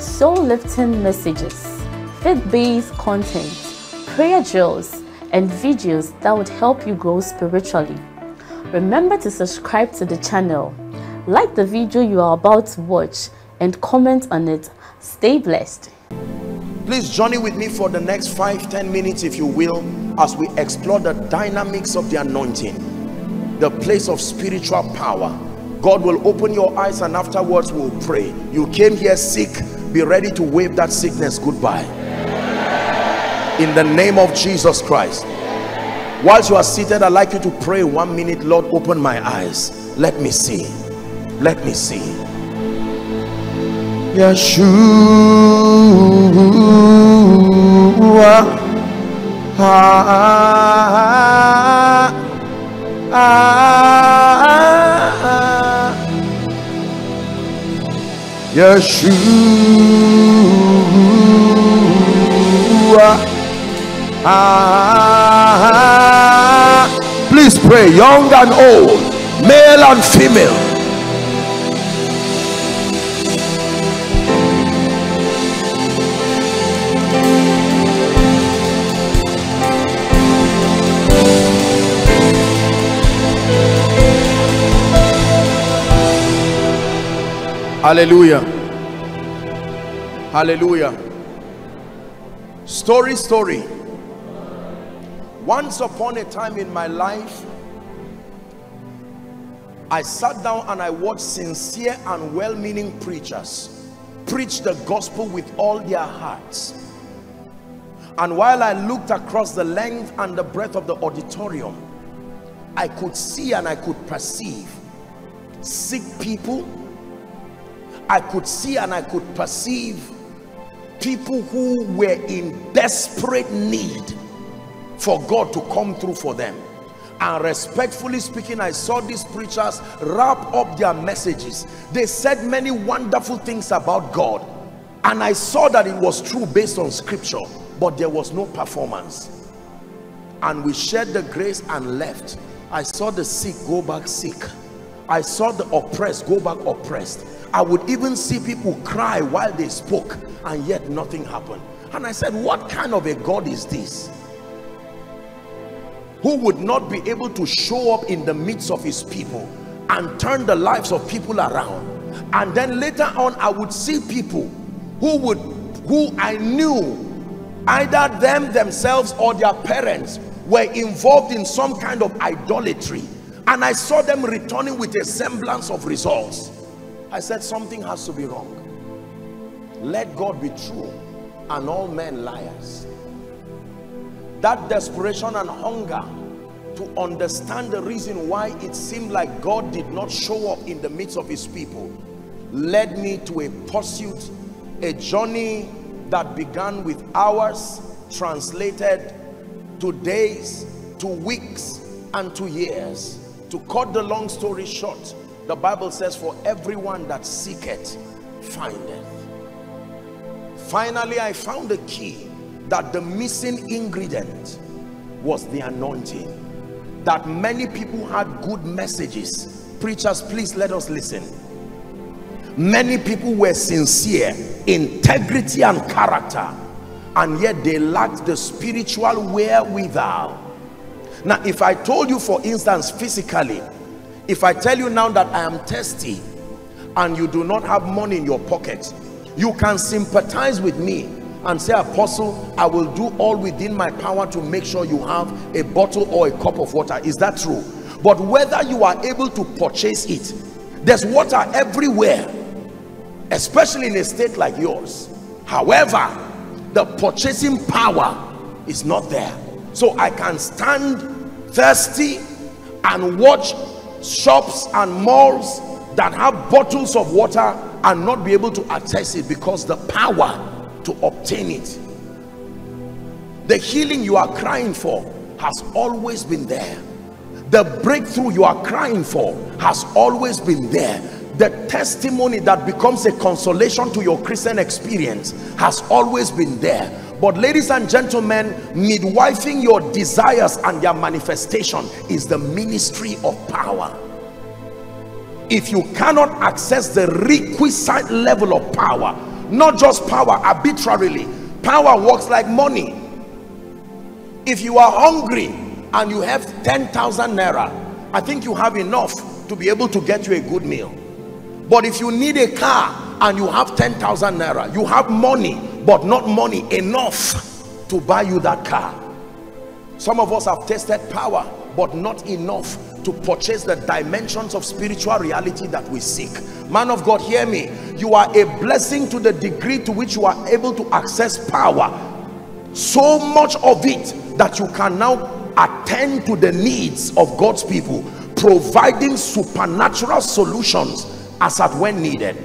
soul-lifting messages, faith-based content, prayer drills, and videos that would help you grow spiritually. Remember to subscribe to the channel, like the video you are about to watch, and comment on it. Stay blessed. Please journey with me for the next 5-10 minutes, if you will, as we explore the dynamics of the anointing, the place of spiritual power. God will open your eyes, and afterwards we'll pray. You came here sick, be ready to wave that sickness goodbye. In the name of Jesus Christ. Whilst you are seated, I'd like you to pray 1 minute. Lord, open my eyes. Let me see. Let me see. Yeshua. Yeshua. Please pray, young and old, male and female. Hallelujah. Hallelujah. Story. Once upon a time in my life, I sat down and I watched sincere and well-meaning preachers preach the gospel with all their hearts. And while I looked across the length and the breadth of the auditorium, I could see and I could perceive sick people. I could see and I could perceive people who were in desperate need for God to come through for them. And respectfully speaking, I saw these preachers wrap up their messages. They said many wonderful things about God, and I saw that it was true based on scripture, but there was no performance. And we shared the grace and left. I saw the sick go back sick. I saw the oppressed go back oppressed. I would even see people cry while they spoke, and yet nothing happened. And I said, what kind of a God is this? Who would not be able to show up in the midst of his people and turn the lives of people around? And then later on, I would see people who I knew, either them themselves or their parents, were involved in some kind of idolatry. And I saw them returning with a semblance of results. I said, something has to be wrong. Let God be true and all men liars. That desperation and hunger to understand the reason why it seemed like God did not show up in the midst of his people led me to a pursuit, a journey that began with hours, translated to days, to weeks, and to years. To cut the long story short, the Bible says, for everyone that seeketh, findeth. Finally, I found the key, that the missing ingredient was the anointing. That many people had good messages. Preachers, please let us listen. Many people were sincere, integrity and character, and yet they lacked the spiritual wherewithal. Now, if I told you, for instance, physically, if I tell you now that I am thirsty and you do not have money in your pocket, you can sympathize with me and say, Apostle, I will do all within my power to make sure you have a bottle or a cup of water. Is that true? But whether you are able to purchase it, there's water everywhere, especially in a state like yours. However, the purchasing power is not there. So I can stand thirsty and watch shops and malls that have bottles of water and not be able to access it because the power to obtain it. The healing you are crying for has always been there. The breakthrough you are crying for has always been there. The testimony that becomes a consolation to your Christian experience has always been there. But ladies and gentlemen, midwifing your desires and their manifestation is the ministry of power. If you cannot access the requisite level of power, not just power arbitrarily, power works like money. If you are hungry and you have 10,000 naira, I think you have enough to be able to get you a good meal. But if you need a car and you have 10,000 naira, you have money, but not money enough to buy you that car. Some of us have tasted power, but not enough to purchase the dimensions of spiritual reality that we seek. Man of God, hear me. You are a blessing to the degree to which you are able to access power. So much of it that you can now attend to the needs of God's people, providing supernatural solutions as at when needed.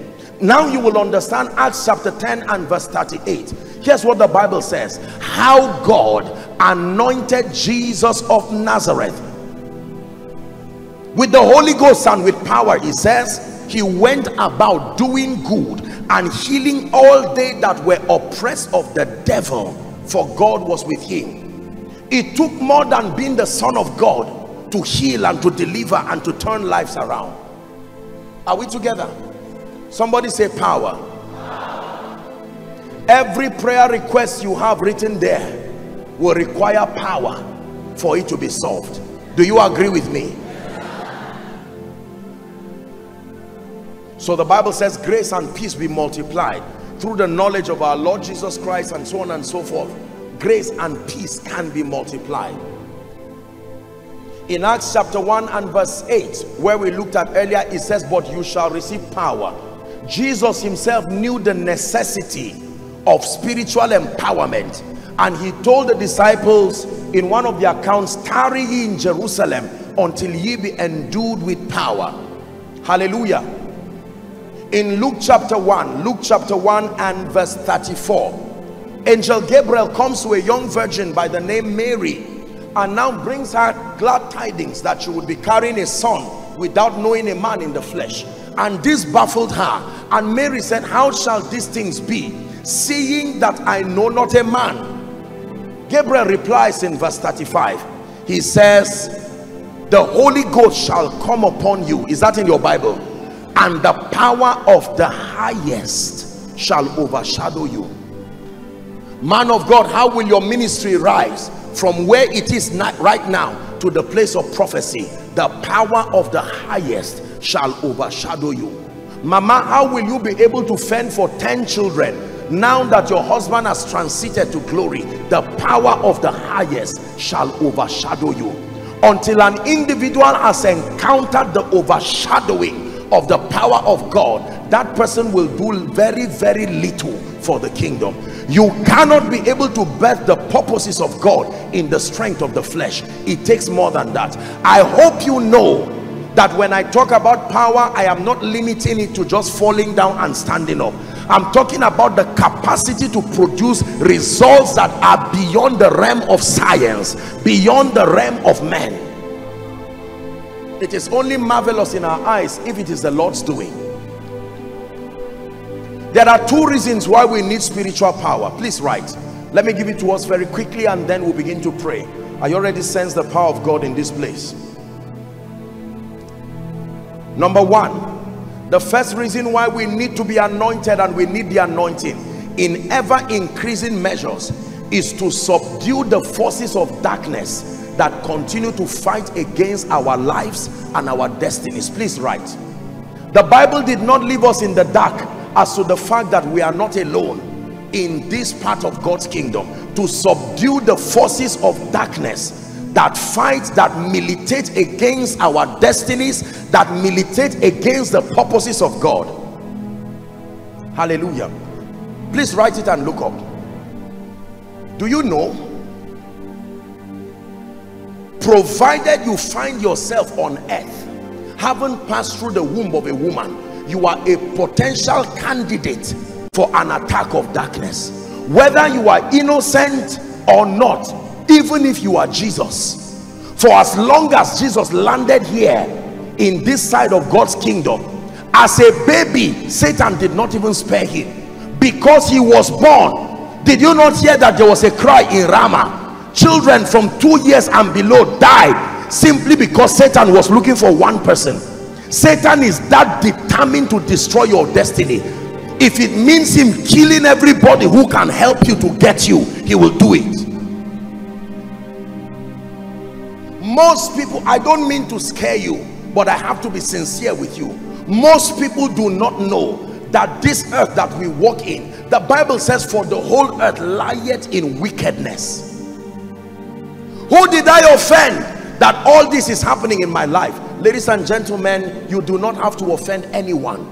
Now you will understand Acts chapter 10 and verse 38. Here's what the Bible says: how God anointed Jesus of Nazareth with the Holy Ghost and with power. He says he went about doing good and healing all they that were oppressed of the devil, for God was with him. It took more than being the Son of God to heal and to deliver and to turn lives around. Are we together? Somebody say power. Power. Every prayer request you have written there will require power for it to be solved. Do you agree with me? So the Bible says grace and peace be multiplied through the knowledge of our Lord Jesus Christ, and so on and so forth. Grace and peace can be multiplied. In Acts chapter 1 and verse 8, where we looked at earlier, it says, but you shall receive power. Jesus himself knew the necessity of spiritual empowerment, and he told the disciples in one of the accounts, tarry ye in Jerusalem until ye be endued with power. Hallelujah. In Luke chapter 1, Luke chapter 1 and verse 34, angel Gabriel comes to a young virgin by the name Mary, and now brings her glad tidings that she would be carrying a son without knowing a man in the flesh. And this baffled her, and Mary said, how shall these things be, seeing that I know not a man? Gabriel replies in verse 35, he says, the Holy Ghost shall come upon you. Is that in your Bible? And the power of the highest shall overshadow you. Man of God, how will your ministry rise from where it is right now to the place of prophecy? The power of the highest shall overshadow you. Mama, how will you be able to fend for 10 children now that your husband has transited to glory? The power of the highest shall overshadow you. Until an individual has encountered the overshadowing of the power of God, that person will do very, very little for the kingdom. You cannot be able to birth the purposes of God in the strength of the flesh. It takes more than that. I hope you know that when I talk about power, I am not limiting it to just falling down and standing up. I'm talking about the capacity to produce results that are beyond the realm of science, beyond the realm of man. It is only marvelous in our eyes if it is the Lord's doing. There are two reasons why we need spiritual power. Please write. Let me give it to us very quickly, and then we'll begin to pray. I already sense the power of God in this place. Number one, the first reason why we need to be anointed, and we need the anointing in ever increasing measures, is to subdue the forces of darkness that continue to fight against our lives and our destinies. Please write. The Bible did not leave us in the dark as to the fact that we are not alone in this part of God's kingdom. To subdue the forces of darkness that fight, that militate against our destinies, that militate against the purposes of God. Hallelujah. Please write it and look up. Do you know, provided you find yourself on earth, haven't passed through the womb of a woman, you are a potential candidate for an attack of darkness, whether you are innocent or not, even if you are Jesus. For as long as Jesus landed here in this side of God's kingdom as a baby, Satan did not even spare him because he was born. Did you not hear that there was a cry in Rama? Children from 2 years and below died simply because Satan was looking for one person. Satan is that determined to destroy your destiny. If it means him killing everybody who can help you to get you, he will do it. Most people, I don't mean to scare you, but I have to be sincere with you. Most people do not know that this earth that we walk in, the Bible says, for the whole earth lieth in wickedness. Who did I offend that all this is happening in my life? Ladies and gentlemen, you do not have to offend anyone.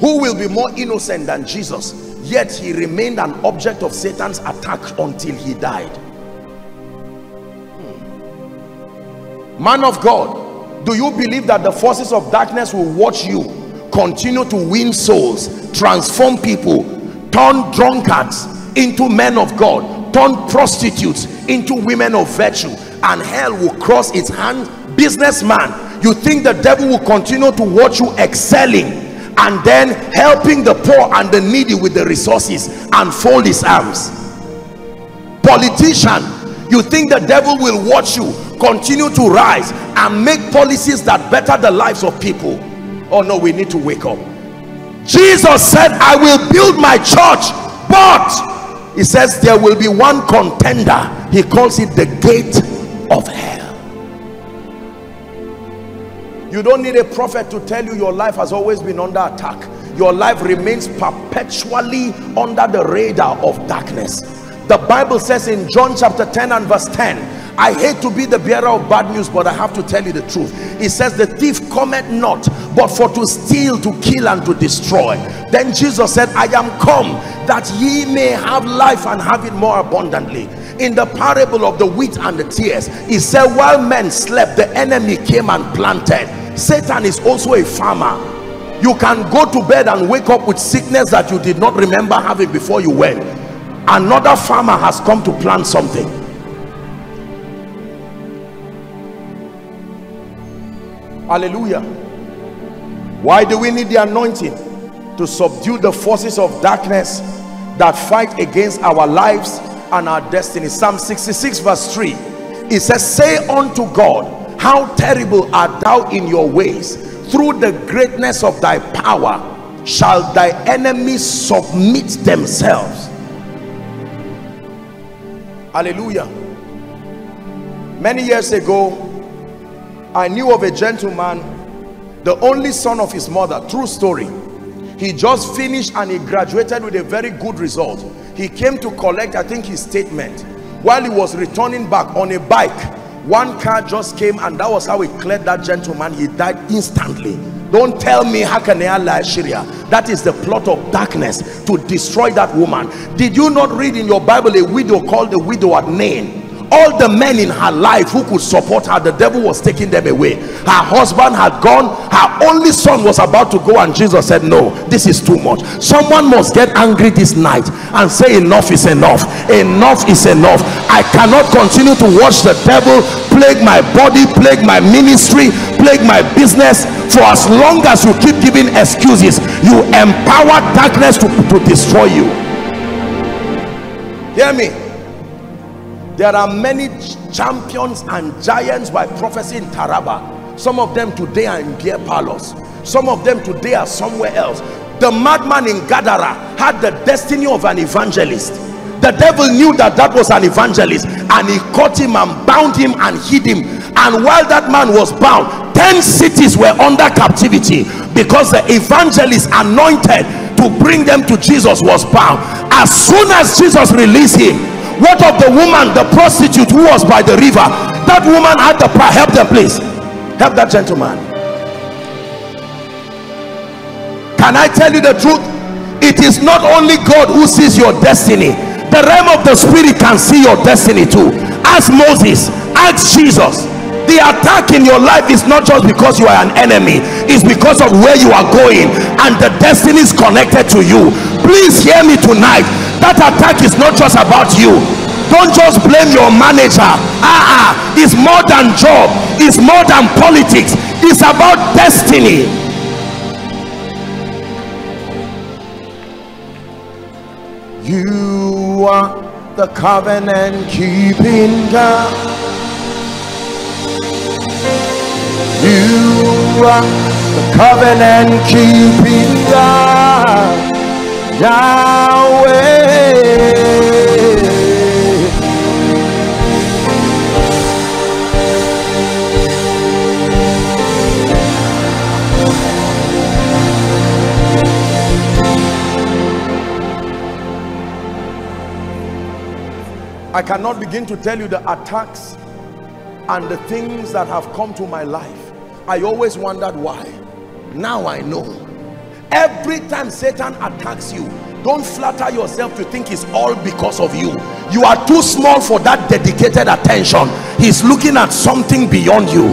Who will be more innocent than Jesus? Yet he remained an object of Satan's attack until he died. Man of God, do you believe that the forces of darkness will watch you continue to win souls, transform people, turn drunkards into men of God, turn prostitutes into women of virtue, and hell will cross its hand? Businessman, you think the devil will continue to watch you excelling and then helping the poor and the needy with the resources and fold his arms? Politician, you think the devil will watch you continue to rise and make policies that better the lives of people? Oh no, we need to wake up. Jesus said, I will build my church, but he says there will be one contender. He calls it the gate of hell. You don't need a prophet to tell you your life has always been under attack. Your life remains perpetually under the radar of darkness. The Bible says in John chapter 10 and verse 10, I hate to be the bearer of bad news, but I have to tell you the truth. It says, the thief cometh not but for to steal, to kill, and to destroy. Then Jesus said, I am come that ye may have life and have it more abundantly. In the parable of the wheat and the tares, he said, while men slept, the enemy came and planted. Satan is also a farmer. You can go to bed and wake up with sickness that you did not remember having before you went. Another farmer has come to plant something. Hallelujah. Why do we need the anointing? To subdue the forces of darkness that fight against our lives and our destiny. Psalm 66 verse 3, it says, say unto God, how terrible art thou in your ways, through the greatness of thy power shall thy enemies submit themselves. Hallelujah. Many years ago, I knew of a gentleman, the only son of his mother, true story. He just finished and he graduated with a very good result. He came to collect, I think, his statement. While he was returning back on a bike, one car just came, and that was how he cleared that gentleman. He died instantly. Don't tell me that is the plot of darkness to destroy that woman. Did you not read in your Bible a widow called the widow at Nain? All the men in her life who could support her, the devil was taking them away. Her husband had gone, her only son was about to go, and Jesus said, no, this is too much. Someone must get angry this night and say, enough is enough, enough is enough. I cannot continue to watch the devil plague my body, plague my ministry, plague my business. For as long as you keep giving excuses, you empower darkness to destroy you. Hear me. There are many champions and giants by prophecy in Taraba. Some of them today are in beer parlors. Some of them today are somewhere else. The madman in Gadara had the destiny of an evangelist. The devil knew that that was an evangelist, and he caught him and bound him and hid him. And while that man was bound, 10 cities were under captivity because the evangelist anointed to bring them to Jesus was bound. As soon as Jesus released him, what of the woman, the prostitute who was by the river? That woman had the power. Help them, please. Help that gentleman. Can I tell you the truth? It is not only God who sees your destiny. The realm of the spirit can see your destiny too. Ask Moses, ask Jesus. The attack in your life is not just because you are an enemy, it's because of where you are going and the destiny is connected to you. Please hear me tonight. That attack is not just about you. Don't just blame your manager. It's more than job, it's more than politics, it's about destiny. You are the covenant keeping God. You are the covenant keeping God, Yahweh. I cannot begin to tell you the attacks and the things that have come to my life. I always wondered why. Now I know. Every time Satan attacks you, don't flatter yourself to think it's all because of you. You are too small for that dedicated attention. He's looking at something beyond you.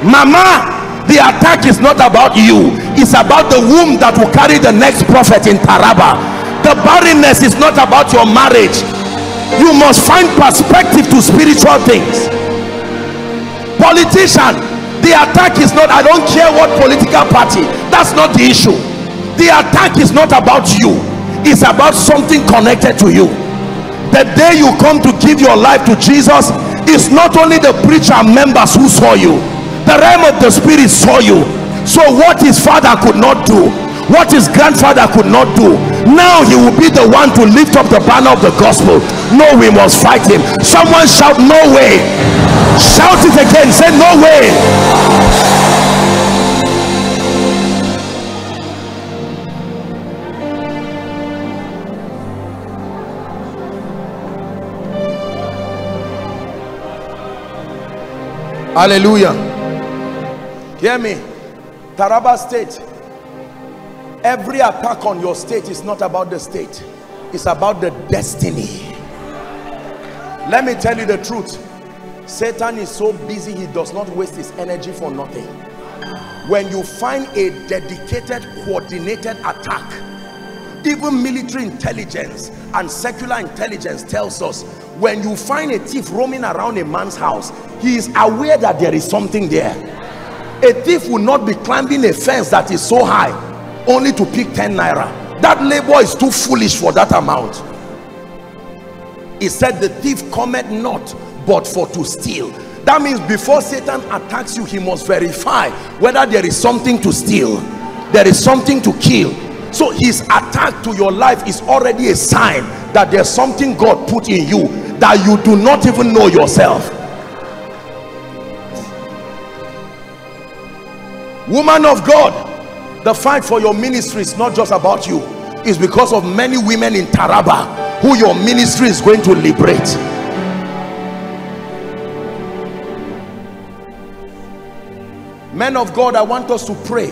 Mama, the attack is not about you. It's about the womb that will carry the next prophet in Taraba. The barrenness is not about your marriage. You must find perspective to spiritual things. Politician, the attack is not, I don't care what political party, that's not the issue. The attack is not about you, it's about something connected to you. The day you come to give your life to Jesus, it's not only the preacher members who saw you, the realm of the spirit saw you. So what his father could not do, what his grandfather could not do, now he will be the one to lift up the banner of the gospel. No, we must fight him. Someone shout no way. Shout it again, say no way. Hallelujah. Hear me. Taraba State. Every attack on your state is not about the state, it's about the destiny. Let me tell you the truth. Satan is so busy, he does not waste his energy for nothing. When you find a dedicated, coordinated attack, even military intelligence and secular intelligence tells us, when you find a thief roaming around a man's house, he is aware that there is something there. A thief will not be climbing a fence that is so high only to pick 10 naira. That labor is too foolish for that amount. He said the thief cometh not but for to steal. That means before Satan attacks you, he must verify whether there is something to steal, there is something to kill. So his attack to your life is already a sign that there's something God put in you that you do not even know yourself. Woman of God, the fight for your ministry is not just about you. It's because of many women in Taraba who your ministry is going to liberate. Men of God, I want us to pray.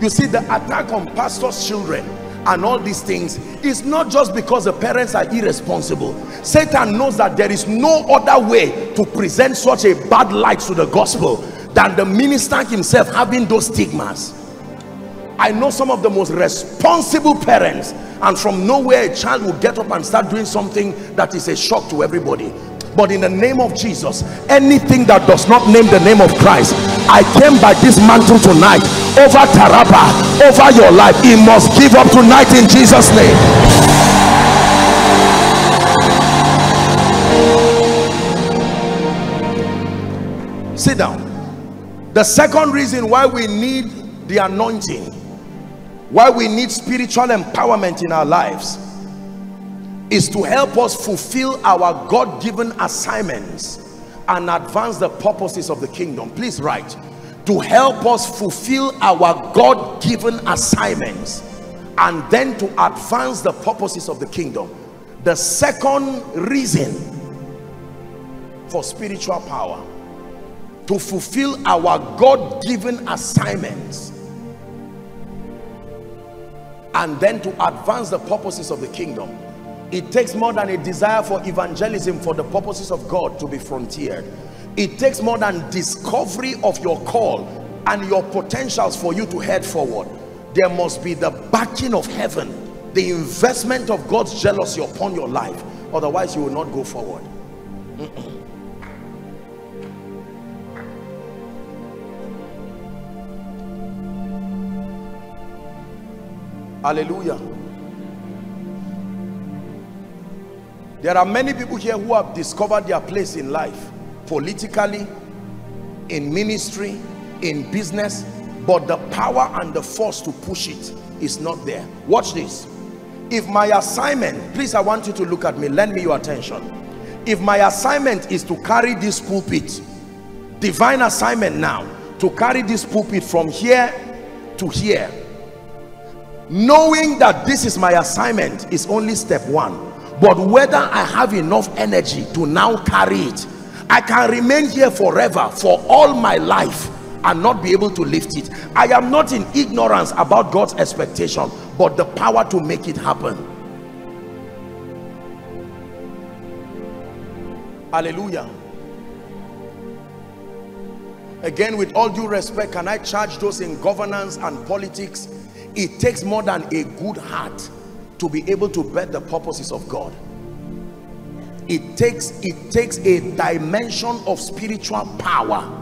You see, the attack on pastors' children and all these things is not just because the parents are irresponsible. Satan knows that there is no other way to present such a bad light to the gospel than the minister himself having those stigmas. I know some of the most responsible parents, and from nowhere a child will get up and start doing something that is a shock to everybody. But in the name of Jesus, anything that does not name the name of Christ, I came by this mantle tonight over Taraba, over your life. It must give up tonight in Jesus' name. Sit down. The second reason why we need the anointing, why we need spiritual empowerment in our lives, is to help us fulfill our God-given assignments and advance the purposes of the kingdom. Please write, to help us fulfill our God-given assignments and then to advance the purposes of the kingdom. The second reason for spiritual power, to fulfill our God-given assignments and then to advance the purposes of the kingdom. It takes more than a desire for evangelism for the purposes of God to be frontiered. It takes more than discovery of your call and your potentials for you to head forward. There must be the backing of heaven, the investment of God's jealousy upon your life. Otherwise, you will not go forward. Hallelujah. There are many people here who have discovered their place in life, politically, in ministry, in business, but the power and the force to push it is not there. Watch this. If my assignment, please, I want you to look at me, lend me your attention. If my assignment is to carry this pulpit, divine assignment now, to carry this pulpit from here to here, knowing that this is my assignment is only step one. But whether I have enough energy to now carry it, I can remain here forever for all my life and not be able to lift it. I am not in ignorance about God's expectation, but the power to make it happen. Hallelujah. Again, with all due respect, can I charge those in governance and politics? It takes more than a good heart to be able to bear the purposes of God. It takes a dimension of spiritual power.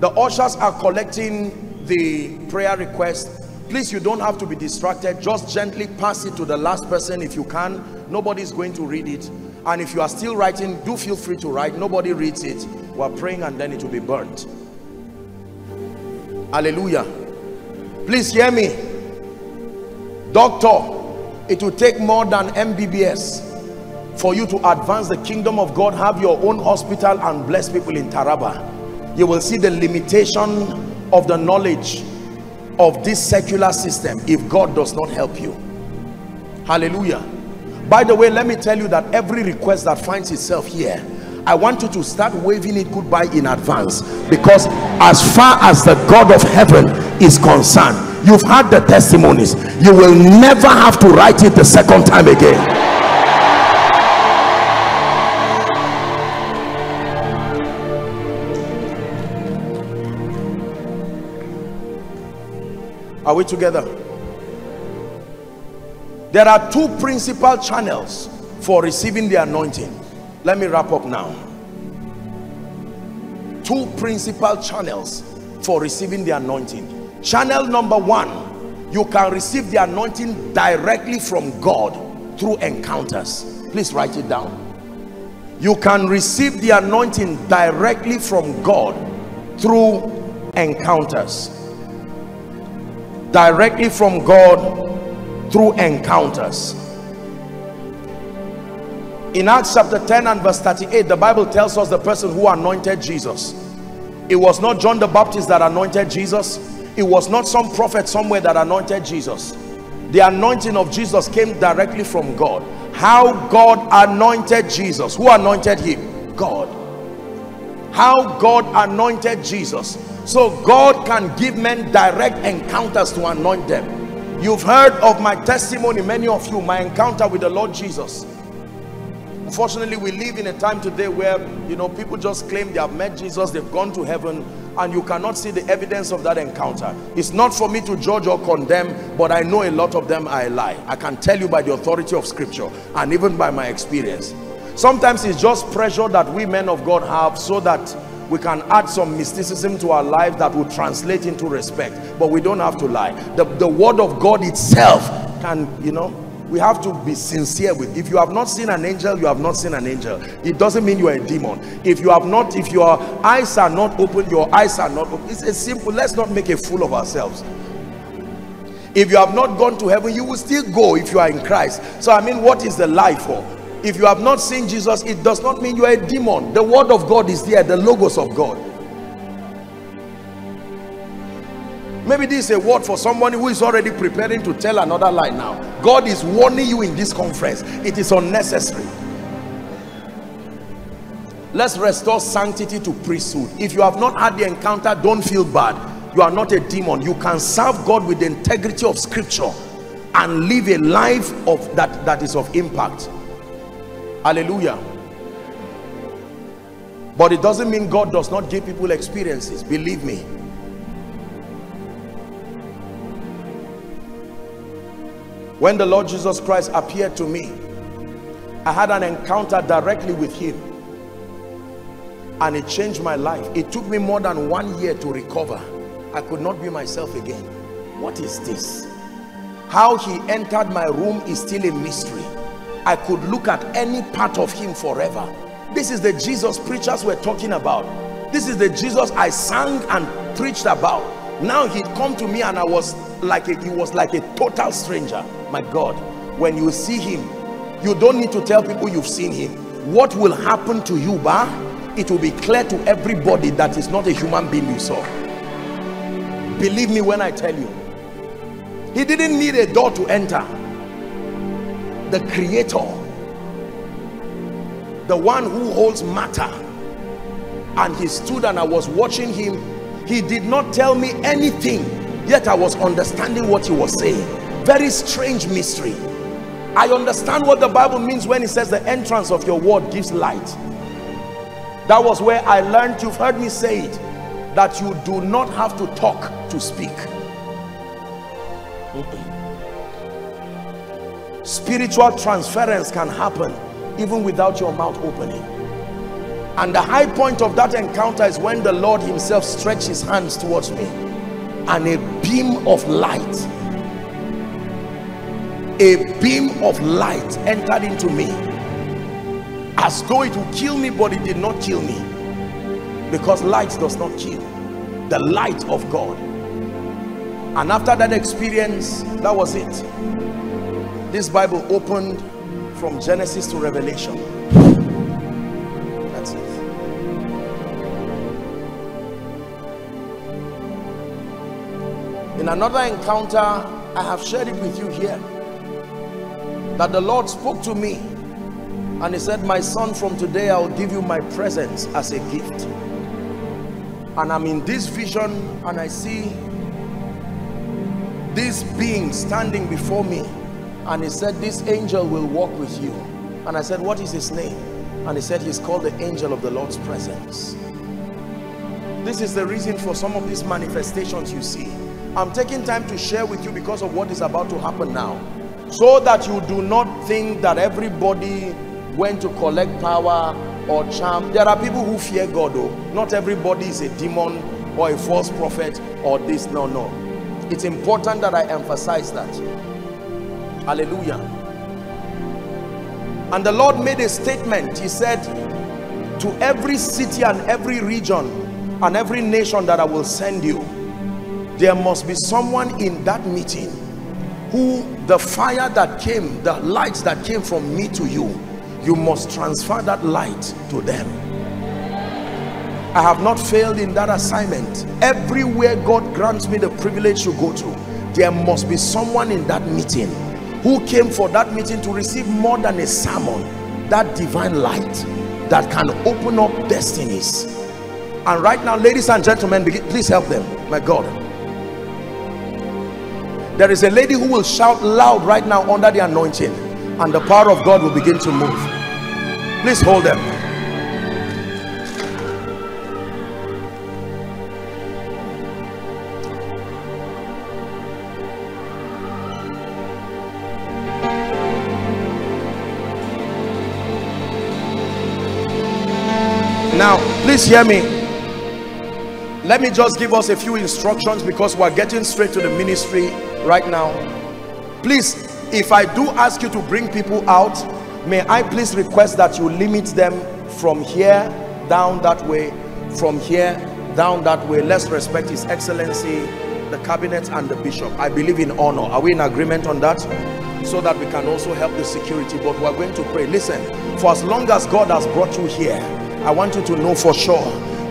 The ushers are collecting the prayer request. Please, you don't have to be distracted. Just gently pass it to the last person if you can. Nobody's going to read it. And if you are still writing, do feel free to write. Nobody reads it. We're praying and then it will be burnt. Hallelujah. Please hear me. Doctor, it will take more than MBBS for you to advance the kingdom of God. Have your own hospital and bless people in Taraba. You will see the limitation of the knowledge of this secular system if God does not help you. Hallelujah. By the way, let me tell you that every request that finds itself here, I want you to start waving it goodbye in advance, because as far as the God of heaven is concerned, you've had the testimonies. You will never have to write it the second time again. Are we together? There are two principal channels for receiving the anointing. Let me wrap up now. Two principal channels for receiving the anointing. Channel number one, you can receive the anointing directly from God through encounters. Please write it down. You can receive the anointing directly from God through encounters. Directly from God through encounters. In Acts chapter 10 and verse 38, the Bible tells us the person who anointed Jesus. It was not John the Baptist that anointed Jesus. It was not some prophet somewhere that anointed Jesus. The anointing of Jesus came directly from God. How God anointed Jesus. Who anointed him? God. How God anointed Jesus. So God can give men direct encounters to anoint them. You've heard of my testimony, many of you, my encounter with the Lord Jesus. Unfortunately, we live in a time today where, you know, people just claim they have met Jesus, they've gone to heaven, and you cannot see the evidence of that encounter. It's not for me to judge or condemn, but I know a lot of them are a lie. I can tell you by the authority of scripture and even by my experience. Sometimes it's just pressure that we men of God have so that we can add some mysticism to our life that will translate into respect, but we don't have to lie. The word of God itself can, you know, we have to be sincere with. If you have not seen an angel, you have not seen an angel. It doesn't mean you are a demon. If you have not, if your eyes are not open, your eyes are not open. It's a simple, let's not make a fool of ourselves. If you have not gone to heaven, you will still go if you are in Christ. So I mean, what is the lie for? If you have not seen Jesus, it does not mean you are a demon. The word of God is there, the logos of God. Maybe this is a word for somebody who is already preparing to tell another lie now. God is warning you in this conference. It is unnecessary. Let's restore sanctity to priesthood. If you have not had the encounter, don't feel bad. You are not a demon. You can serve God with the integrity of scripture and live a life of that is of impact. Hallelujah. But it doesn't mean God does not give people experiences, believe me. When the Lord Jesus Christ appeared to me, I had an encounter directly with him, and it changed my life. It took me more than 1 year to recover. I could not be myself again. What is this? How he entered my room is still a mystery. I could look at any part of him forever. This is the Jesus preachers were talking about. This is the Jesus I sang and preached about. Now he'd come to me and I was like he was like a total stranger. My God, when you see him, you don't need to tell people you've seen him. What will happen to you, bah? It will be clear to everybody that it's not a human being you saw. Believe me when I tell you. He didn't need a door to enter. The Creator, the one who holds matter, and he stood and I was watching him. He did not tell me anything, yet I was understanding what he was saying. Very strange mystery. I understand what the Bible means when it says the entrance of your word gives light. That was where I learned, you've heard me say it, that you do not have to talk to speak. Spiritual transference can happen even without your mouth opening. And the high point of that encounter is when the Lord himself stretched his hands towards me, and a beam of light entered into me, as though it would kill me, but it did not kill me, because light does not kill, the light of God. And after that experience, that was it. This Bible opened from Genesis to Revelation. That's it. In another encounter, I have shared it with you here, that the Lord spoke to me and he said, my son, from today I will give you my presence as a gift. And I'm in this vision and I see this being standing before me, and he said, this angel will walk with you. And I said, what is his name? And he said, he's called the angel of the Lord's presence. This is the reason for some of these manifestations you see. I'm taking time to share with you because of what is about to happen now, so that you do not think that everybody went to collect power or charm. There are people who fear God, though. Not everybody is a demon or a false prophet or this. No, no. It's important that I emphasize that. Hallelujah. And the Lord made a statement. He said, to every city and every region and every nation that I will send you, there must be someone in that meeting who the fire that came, the light that came from me to you, you must transfer that light to them. I have not failed in that assignment. Everywhere God grants me the privilege to go to, there must be someone in that meeting who came for that meeting to receive more than a sermon, that divine light that can open up destinies. And right now, ladies and gentlemen, please help them. My God. There is a lady who will shout loud right now under the anointing, and the power of God will begin to move. Please hold them. Now, please hear me. Let me just give us a few instructions, because we're getting straight to the ministry right now. Please, if I do ask you to bring people out, may I please request that you limit them from here down that way, from here down that way. Let's respect His Excellency, the cabinet and the bishop. I believe in honor. Are we in agreement on that? So that we can also help the security. But we're going to pray. Listen, for as long as God has brought you here, I want you to know for sure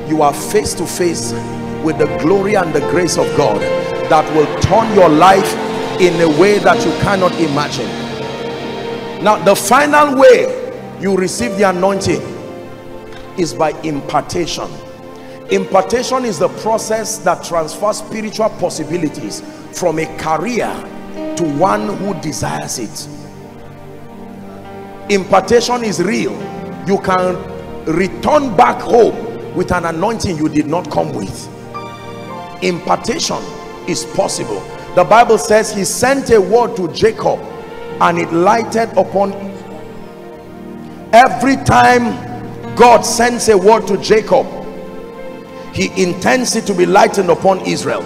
you are face to face with the glory and the grace of God that will turn your life in a way that you cannot imagine. Now, the final way you receive the anointing is by impartation. Impartation is the process that transfers spiritual possibilities from a career to one who desires it. Impartation is real. You can return back home with an anointing you did not come with. Impartation is possible. The Bible says he sent a word to Jacob and it lighted upon him. Every time God sends a word to Jacob, he intends it to be lightened upon Israel.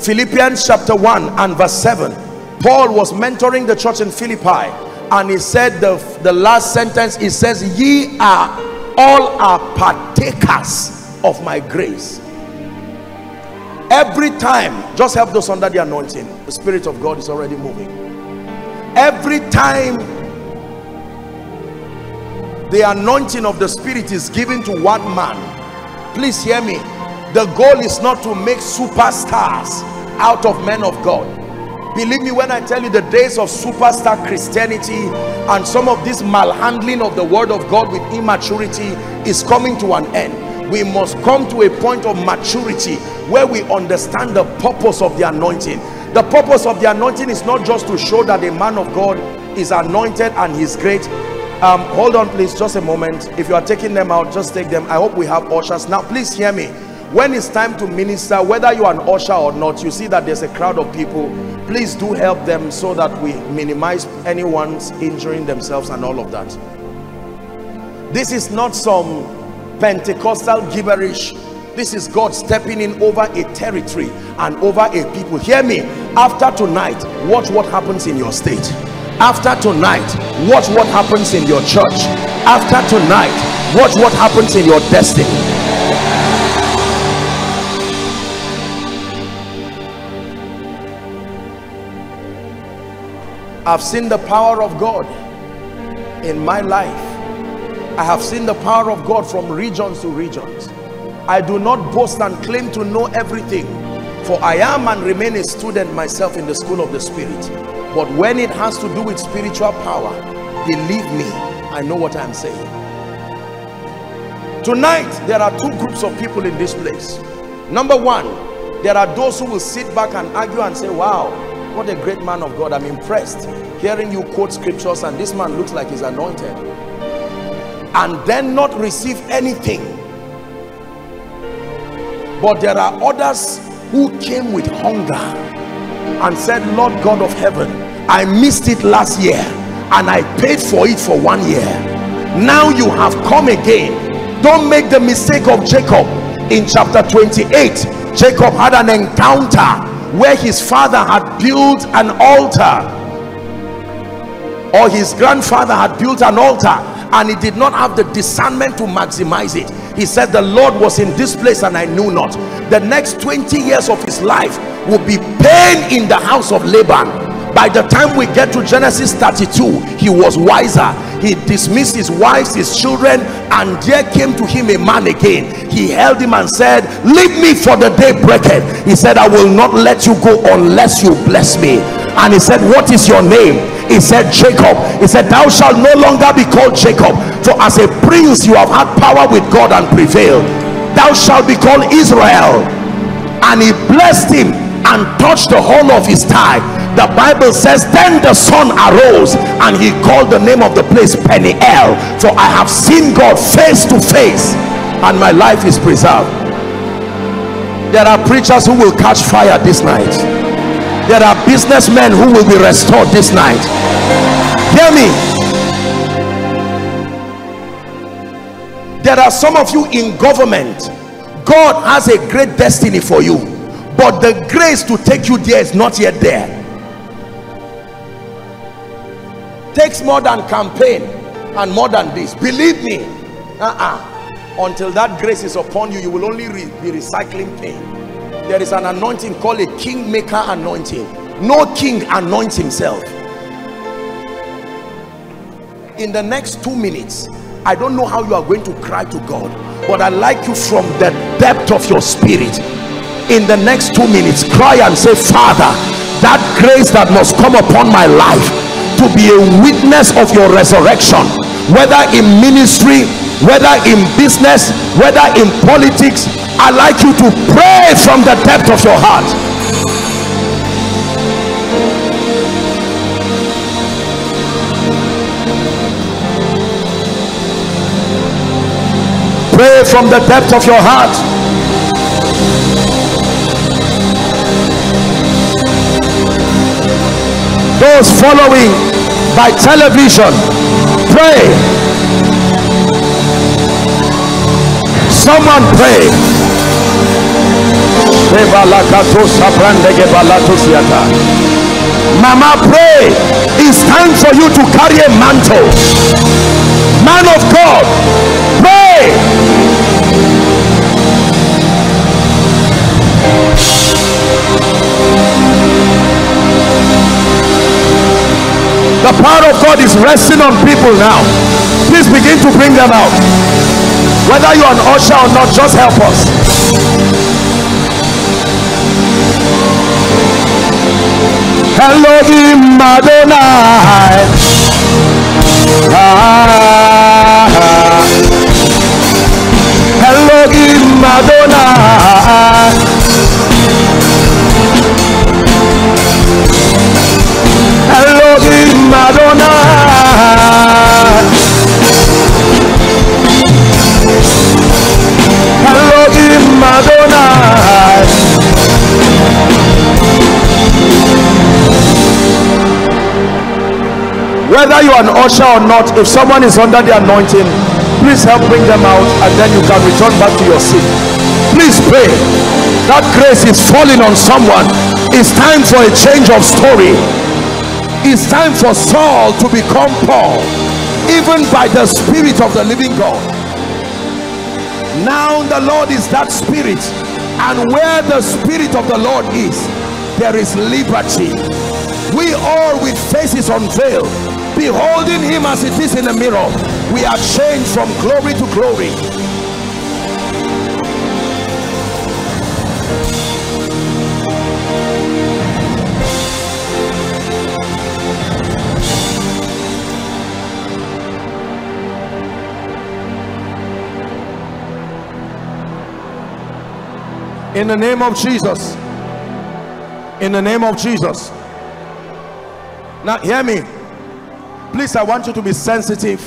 Philippians chapter 1 and verse 7. Paul was mentoring the church in Philippi, and he said the last sentence, he says, ye are all are partakers of my grace. Every time, just help those under the anointing, the Spirit of God is already moving. Every time the anointing of the Spirit is given to one man, please hear me, the goal is not to make superstars out of men of God. Believe me when I tell you, the days of superstar Christianity and some of this malhandling of the word of God with immaturity is coming to an end. We must come to a point of maturity where we understand the purpose of the anointing. The purpose of the anointing is not just to show that a man of God is anointed and he's great. Hold on please, just a moment. If you are taking them out, just take them. I hope we have ushers now. Please hear me, when it's time to minister, whether you are an usher or not, you see that there's a crowd of people, please do help them so that we minimize anyone's injuring themselves and all of that. This is not some Pentecostal gibberish. This is God stepping in over a territory and over a people. Hear me, after tonight, watch what happens in your state. After tonight, watch what happens in your church. After tonight, watch what happens in your destiny. I've seen the power of God in my life. I have seen the power of God from regions to regions. I do not boast and claim to know everything, for I am and remain a student myself in the school of the Spirit. But when it has to do with spiritual power, believe me, I know what I'm saying. Tonight, there are two groups of people in this place. Number one, there are those who will sit back and argue and say, wow, what a great man of God. I'm impressed hearing you quote scriptures, and this man looks like he's anointed. And then not receive anything. But there are others who came with hunger and said, Lord God of heaven, I missed it last year and I paid for it for 1 year. Now you have come again. Don't make the mistake of Jacob. In chapter 28, Jacob had an encounter where his father had built an altar, or his grandfather had built an altar, and he did not have the discernment to maximize it. He said, the Lord was in this place and I knew not. The next 20 years of his life will be pain in the house of Laban. By the time we get to Genesis 32, he was wiser. He dismissed his wives, his children, and there came to him a man again. He held him and said, leave me, for the day breaketh. He said, I will not let you go unless you bless me. And he said, what is your name? He said, Jacob. He said, thou shalt no longer be called Jacob, for as a prince you have had power with God and prevailed. Thou shalt be called Israel. And he blessed him and touched the horn of his thigh. The Bible says, then the sun arose and he called the name of the place Peniel, for I have seen God face to face and my life is preserved. There are preachers who will catch fire this night. There are businessmen who will be restored this night. Hear me. There are some of you in government. God has a great destiny for you, but the grace to take you there is not yet there. Takes more than campaign and more than this. Believe me, until that grace is upon you, you will only be recycling pain. There is an anointing called a kingmaker anointing. No king anoints himself. In the next 2 minutes, I don't know how you are going to cry to God, but I'd like you from the depth of your spirit, in the next 2 minutes, cry and say, Father, that grace that must come upon my life to be a witness of your resurrection, whether in ministry, whether in business, whether in politics, I'd like you to pray from the depth of your heart. Pray from the depth of your heart. Those following by television, pray. Someone pray. Mama, pray. It's time for you to carry a mantle. Man of God, pray. The power of God is resting on people now. Please begin to bring them out. Whether you are an usher or not, just help us. Elohim Adonai. Elohim Adonai. Elohim Adonai. Elohim Adonai. Whether you are an usher or not, if someone is under the anointing, please help bring them out, and then you can return back to your seat. Please pray. That grace is falling on someone. It's time for a change of story. It's time for Saul to become Paul, even by the Spirit of the living God. Now the Lord is that Spirit, and where the Spirit of the Lord is, there is liberty. We all, with faces unveiled, beholding him as it is in a mirror, we are changed from glory to glory. In the name of Jesus. In the name of Jesus. Now hear me. Please, I want you to be sensitive.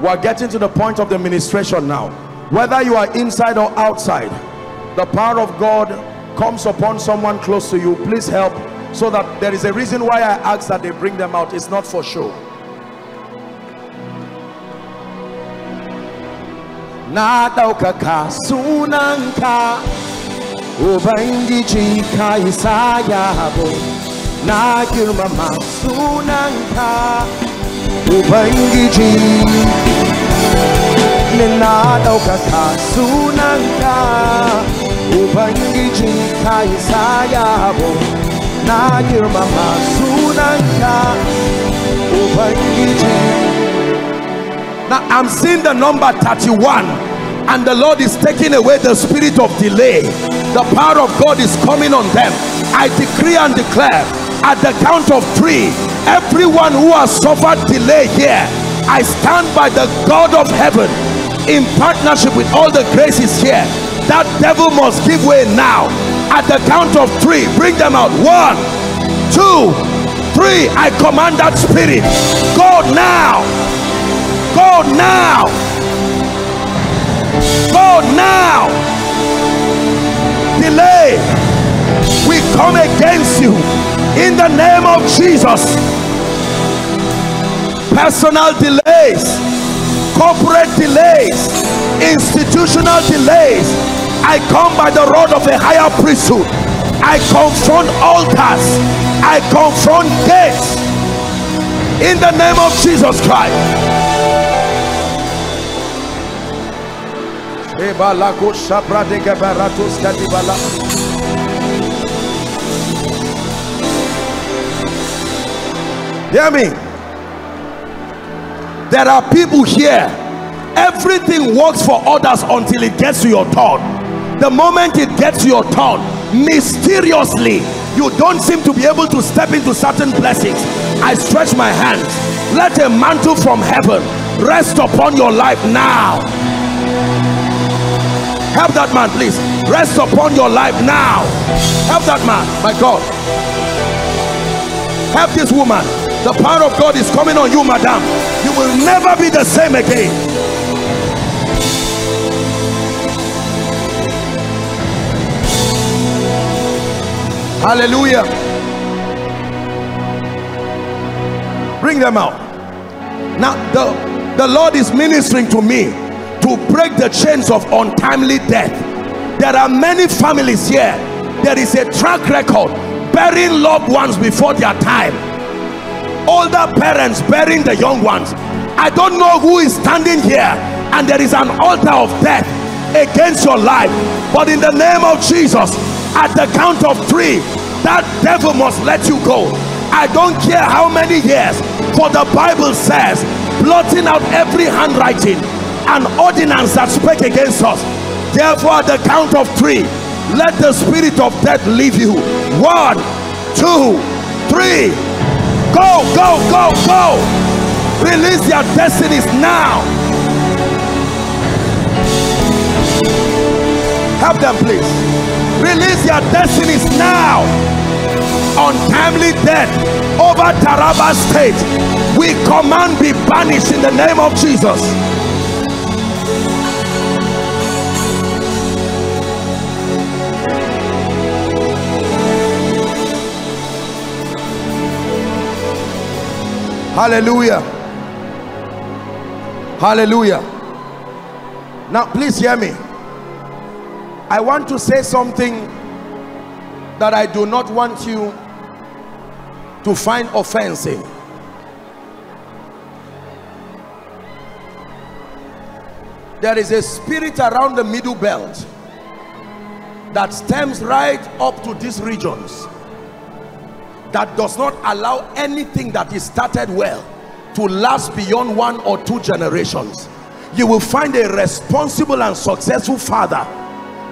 We are getting to the point of the ministration now. Whether you are inside or outside, the power of God comes upon someone close to you. Please help, so that there is a reason why I ask that they bring them out. It's not for show. Ubangiji ka isayabo na girma sunanka Ubangiji nina daukaka sunanka Ubangiji ka isayabo na girma sunanka Ubangiji. Now I'm seeing the number 31, and the Lord is taking away the spirit of delay. The power of God is coming on them. I decree and declare, at the count of 3, everyone who has suffered delay here, I stand by the God of heaven in partnership with all the graces here. That devil must give way now. At the count of 3, bring them out. 1, 2, 3. I command that spirit, go now, go now, go now. Delay, we come against you in the name of Jesus. Personal delays, corporate delays, institutional delays, I come by the rod of a higher priesthood. I confront altars, I confront gates in the name of Jesus Christ. Hear me. There are people here, everything works for others until it gets to your turn. The moment it gets to your turn, mysteriously, you don't seem to be able to step into certain blessings. I stretch my hands. Let a mantle from heaven rest upon your life now. Help that man, please. Rest upon your life now. Help that man, my God. Help this woman. The power of God is coming on you, madam. You will never be the same again. Hallelujah. Bring them out. Now the Lord is ministering to me to break the chains of untimely death. There are many families here. There is a track record, burying loved ones before their time. Older parents burying the young ones. I don't know who is standing here and there is an altar of death against your life, but in the name of Jesus, at the count of 3, that devil must let you go. I don't care how many years, for the Bible says, blotting out every handwriting and ordinance that spake against us. Therefore, at the count of 3, let the spirit of death leave you. 1, 2, 3, go, go, go, go. Release your destinies now. Help them, please. Release your destinies now. Untimely death over Taraba State, we command be banished in the name of Jesus. Hallelujah. Hallelujah. Now please hear me. I want to say something that I do not want you to find offensive. There is a spirit around the middle belt that stems right up to these regions that does not allow anything that is started well to last beyond 1 or 2 generations. You will find a responsible and successful father,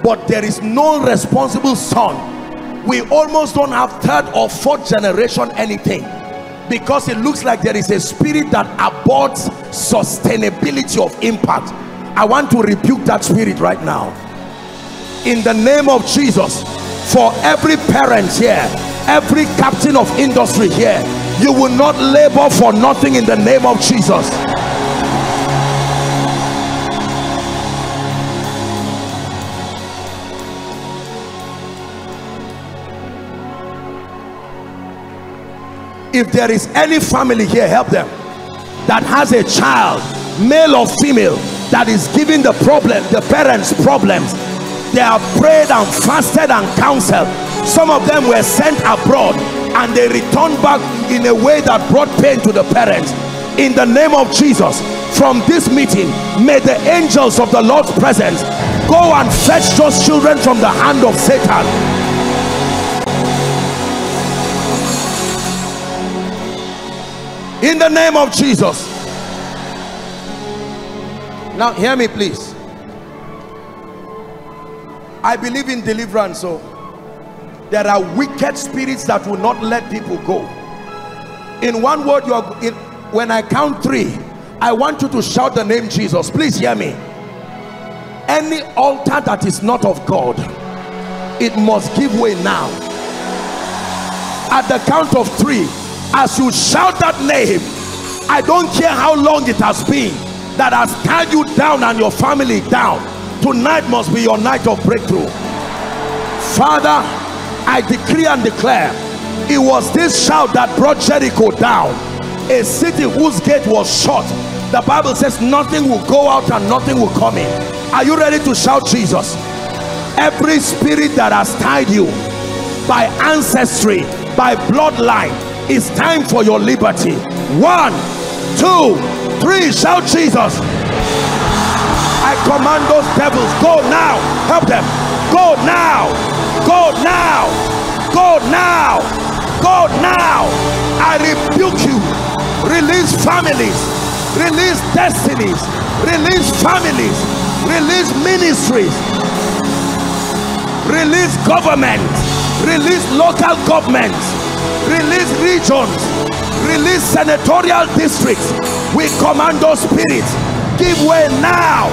but there is no responsible son. We almost don't have 3rd or 4th generation anything, because it looks like there is a spirit that aborts sustainability of impact. I want to rebuke that spirit right now in the name of Jesus. For every parent here, every captain of industry here, you will not labor for nothing in the name of Jesus. If there is any family here, help them, that has a child, male or female, that is giving the problem, the parents problems. They have prayed and fasted and counseled. Some of them were sent abroad and they returned back in a way that brought pain to the parents. In the name of Jesus, from this meeting, may the angels of the Lord's presence go and fetch those children from the hand of Satan. In the name of Jesus. Now hear me, please. I believe in deliverance, so there are wicked spirits that will not let people go. In one word, you are in, when I count 3, I want you to shout the name Jesus. Please hear me. Any altar that is not of God, it must give way now. At the count of 3, as you shout that name, I don't care how long it has been that has tied you down and your family down. Tonight must be your night of breakthrough. Father, I decree and declare, it was this shout that brought Jericho down, a city whose gate was shut. The Bible says nothing will go out and nothing will come in. Are you ready to shout Jesus? Every spirit that has tied you by ancestry, by bloodline, it's time for your liberty. 1, 2, 3, shout Jesus. I command those devils, go now. Help them, go now, go now, go now, go now. I rebuke you. Release families, release destinies, release families, release ministries, release government, release local governments, release regions, release senatorial districts. We command those spirits, give way now.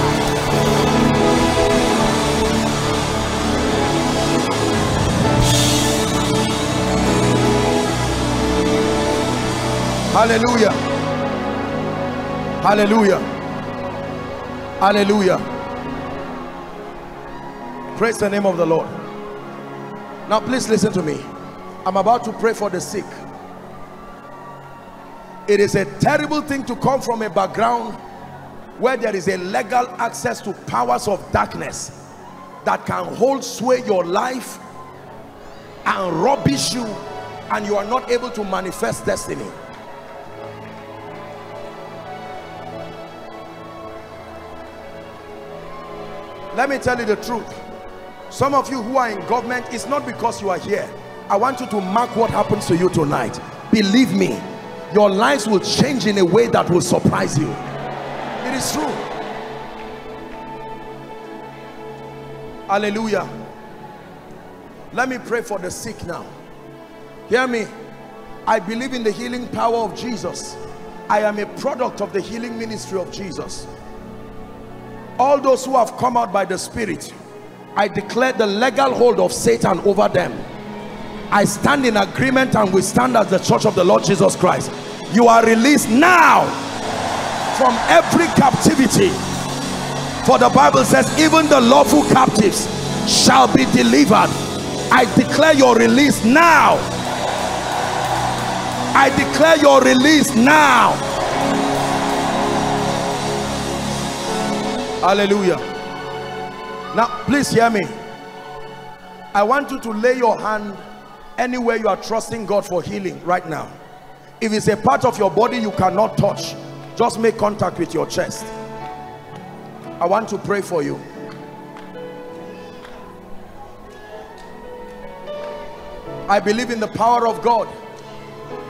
Hallelujah. Hallelujah. Hallelujah. Praise the name of the Lord. Now please listen to me. I'm about to pray for the sick. It is a terrible thing to come from a background where there is a legal access to powers of darkness that can hold sway your life and rubbish you, and you are not able to manifest destiny. Let me tell you the truth. Some of you who are in government, it's not because you are here. I want you to mark what happens to you tonight. Believe me, your lives will change in a way that will surprise you. It is true. Hallelujah. Let me pray for the sick now. Hear me. I believe in the healing power of Jesus. I am a product of the healing ministry of Jesus. All those who have come out by the Spirit, I declare the legal hold of Satan over them. I stand in agreement, and we stand as the church of the Lord Jesus Christ. You are released now from every captivity. For the Bible says, even the lawful captives shall be delivered. I declare your release now. I declare your release now. Hallelujah. Now, please hear me. I want you to lay your hand anywhere you are trusting God for healing right now. If it's a part of your body you cannot touch, just make contact with your chest. I want to pray for you. I believe in the power of God.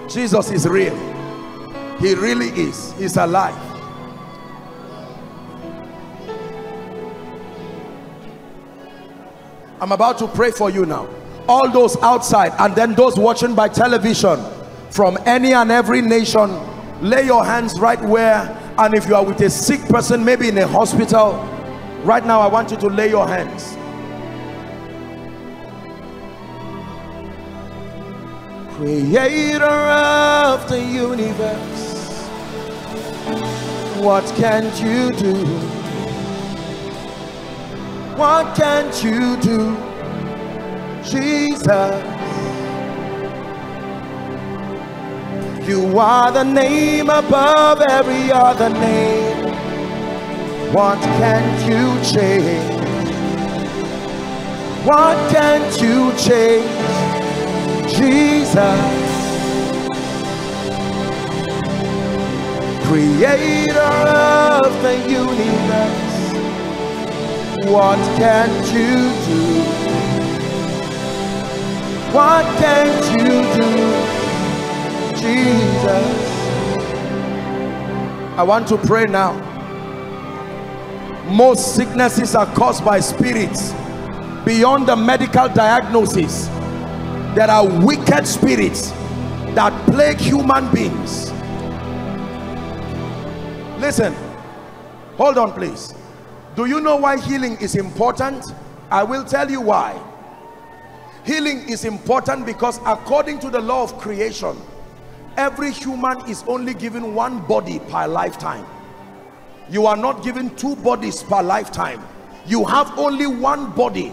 Jesus is real. He really is. He's alive. I'm about to pray for you now. All those outside, and then those watching by television from any and every nation, lay your hands right where, and if you are with a sick person, maybe in a hospital right now, I want you to lay your hands. Creator of the universe, what can't you do? What can't you do, Jesus? You are the name above every other name. What can't you change? What can't you change, Jesus? Creator of the universe, what can't you do? What can't you do, Jesus? I want to pray now. Most sicknesses are caused by spirits beyond the medical diagnosis. There are wicked spirits that plague human beings. Listen, hold on please. Do you know why healing is important? I will tell you why. Healing is important because according to the law of creation, every human is only given one body per lifetime. You are not given two bodies per lifetime. You have only one body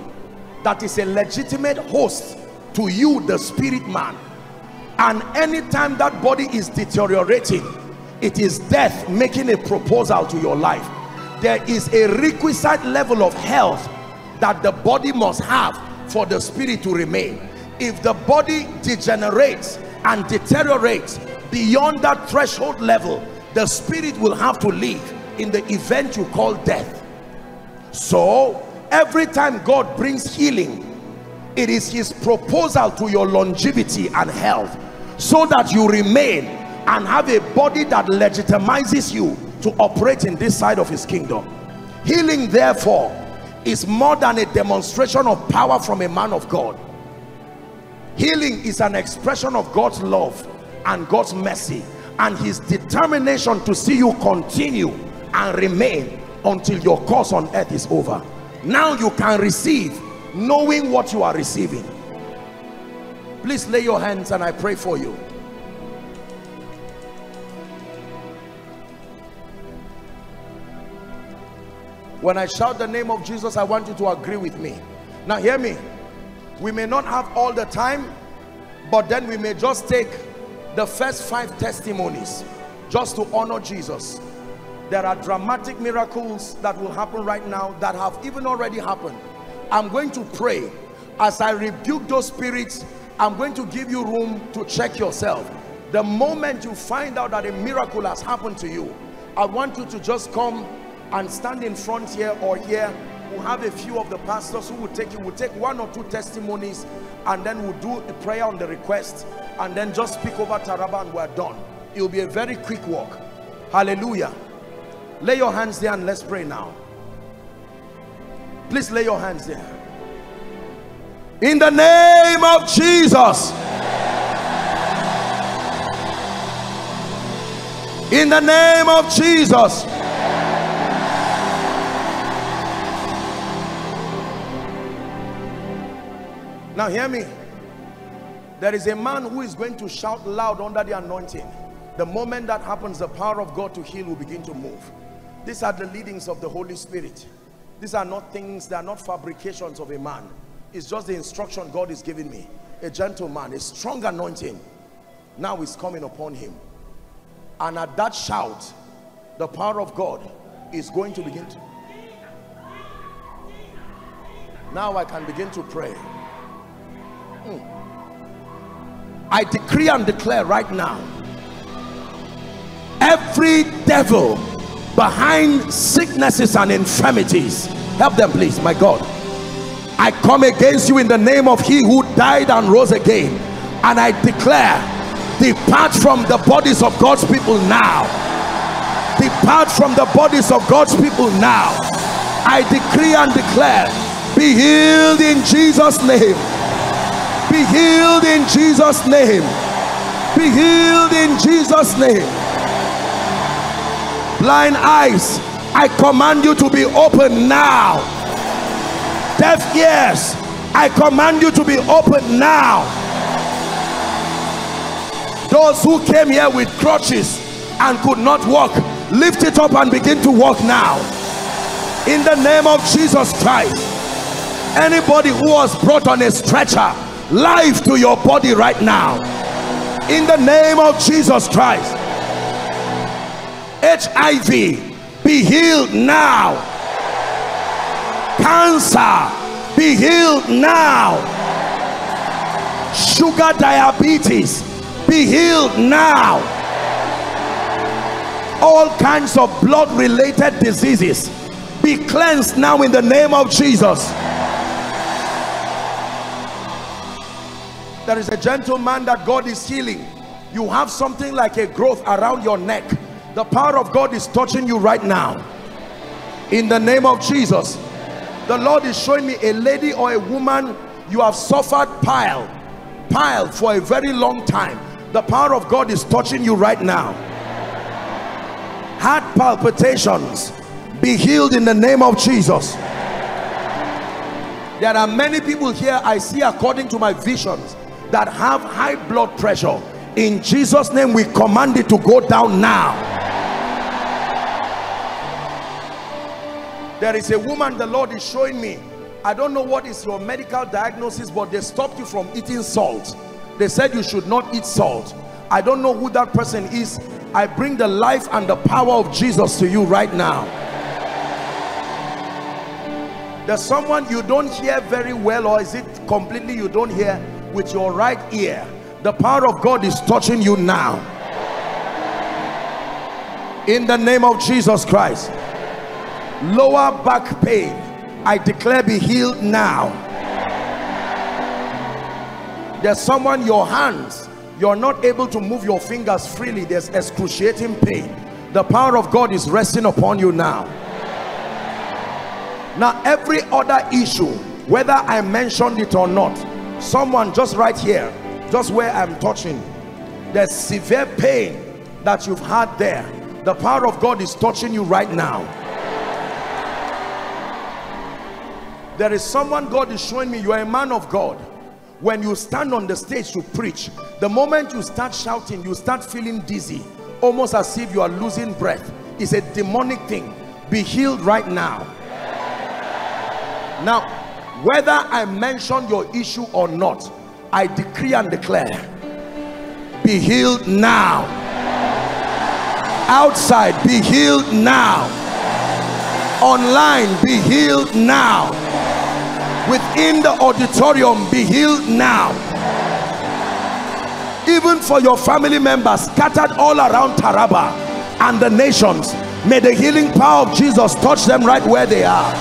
that is a legitimate host to you, the spirit man. And anytime that body is deteriorating, it is death making a proposal to your life. There is a requisite level of health that the body must have for the spirit to remain. If the body degenerates and deteriorates beyond that threshold level, the spirit will have to leave in the event you call death. So every time God brings healing, it is his proposal to your longevity and health, so that you remain and have a body that legitimizes you to operate in this side of his kingdom. Healing, therefore, is more than a demonstration of power from a man of God. Healing is an expression of God's love and God's mercy and his determination to see you continue and remain until your course on earth is over. Now you can receive, knowing what you are receiving. Please lay your hands and I pray for you. When I shout the name of Jesus, I want you to agree with me. Now hear me. We may not have all the time, But then we may just take the first 5 testimonies just to honor Jesus. There are dramatic miracles that will happen right now that have even already happened. I'm going to pray. As I rebuke those spirits, I'm going to give you room to check yourself. The moment you find out that a miracle has happened to you, I want you to just come and stand in front here or here. We'll have a few of the pastors who will take you. We'll take 1 or 2 testimonies, and then we'll do a prayer on the request, and then just speak over Taraba, and we're done. It will be a very quick walk. Hallelujah. Lay your hands there and let's pray now. Please lay your hands there. In the name of Jesus. In the name of Jesus. Now hear me. There is a man who is going to shout loud under the anointing. The moment that happens, the power of God to heal will begin to move. These are the leadings of the Holy Spirit. These are not things, they are not fabrications of a man. It's just the instruction God is giving me. A gentleman, a strong anointing, now is coming upon him. And at that shout, the power of God is going to begin to... Now I can begin to pray. I decree and declare right now, every devil behind sicknesses and infirmities, help them please, my God. I come against you in the name of he who died and rose again, and I declare, depart from the bodies of God's people now. Depart from the bodies of God's people now. I decree and declare, be healed in Jesus' name. Be healed in Jesus' name. Be healed in Jesus' name. Blind eyes, I command you to be open now. Deaf ears, I command you to be open now. Those who came here with crutches and could not walk, lift it up and begin to walk now. In the name of Jesus Christ. Anybody who was brought on a stretcher, life to your body right now in the name of Jesus Christ. HIV, be healed now. Cancer, be healed now. Sugar diabetes, be healed now. All kinds of blood related diseases, be cleansed now in the name of Jesus. There is a gentleman that God is healing. You have something like a growth around your neck. The power of God is touching you right now. In the name of Jesus. The Lord is showing me a lady or a woman, you have suffered pile for a very long time. The power of God is touching you right now. Heart palpitations, be healed in the name of Jesus. There are many people here I see according to my visions that have high blood pressure. In Jesus' name we command it to go down now. There is a woman the Lord is showing me. I don't know what is your medical diagnosis, but they stopped you from eating salt. They said you should not eat salt. I don't know who that person is. I bring the life and the power of Jesus to you right now. There's someone you don't hear very well, or is it completely you don't hear with your right ear. The power of God is touching you now. In the name of Jesus Christ. Lower back pain, I declare be healed now. There's someone, your hands, you're not able to move your fingers freely. There's excruciating pain. The power of God is resting upon you now. Now every other issue, whether I mentioned it or not, someone just right here, just where I'm touching, there's severe pain that you've had there. The power of God is touching you right now. There is someone God is showing me, you are a man of God. When you stand on the stage to preach, the moment you start shouting, you start feeling dizzy, almost as if you are losing breath. It's a demonic thing. Be healed right now. Now, whether I mention your issue or not, I decree and declare, be healed now. Outside, be healed now. Online, be healed now. Within the auditorium, be healed now. Even for your family members scattered all around Taraba and the nations, may the healing power of Jesus touch them right where they are,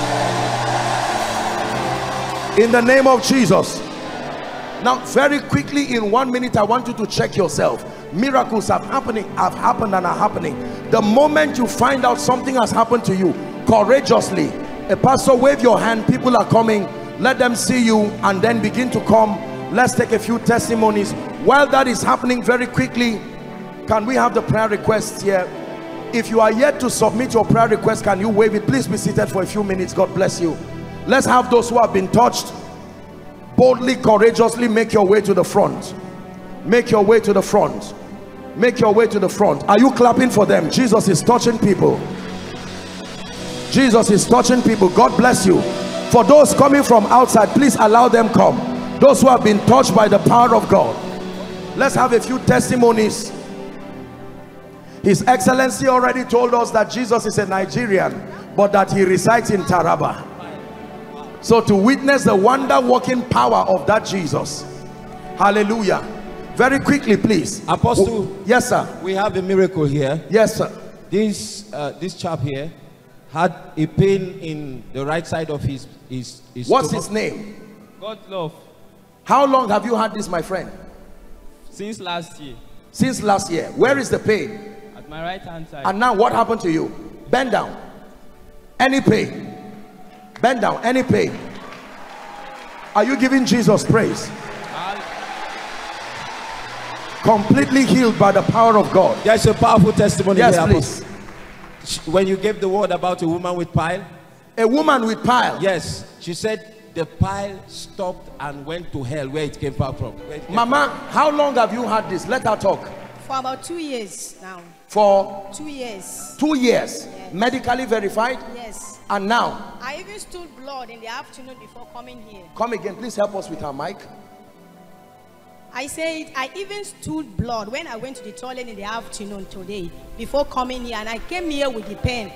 in the name of Jesus. Now, very quickly, in 1 minute, I want you to check yourself. Miracles have happened and are happening. The moment you find out something has happened to you, courageously, a pastor, wave your hand. People are coming. Let them see you and then begin to come. Let's take a few testimonies while that is happening. Very quickly, can we have the prayer requests here? If you are yet to submit your prayer request, can you wave it? Please be seated for a few minutes. God bless you. Let's have those who have been touched boldly, courageously make your way to the front. Make your way to the front. Make your way to the front. Are you clapping for them? Jesus is touching people. Jesus is touching people. God bless you. For those coming from outside, please allow them come. Those who have been touched by the power of God. Let's have a few testimonies. His Excellency already told us that Jesus is a Nigerian, but that he resides in Taraba. So to witness the wonder-working power of that Jesus. Hallelujah. Very quickly, please. Apostle. Yes, sir. We have a miracle here. Yes, sir. This chap here had a pain in the right side of his What's stomach. His name? God's love. How long have you had this, my friend? Since last year. Since last year. Where is the pain? At my right hand side. And now what happened to you? Bend down. Any pain? Bend down. Any pain? Are you giving Jesus praise? Completely healed by the power of God. There's a powerful testimony. Yes, here, please. Apostle. When you gave the word about a woman with pile. A woman with pile? Yes. She said the pile stopped and went to hell where it came from. Mama, how long have you had this? Let her talk. For about 2 years now. For 2 years. 2 years. Yes. Medically verified? Yes. And now? I even stood blood in the afternoon before coming here. Come again, please help us with our mic. I said I even stood blood when I went to the toilet in the afternoon today before coming here, and I came here with the pain,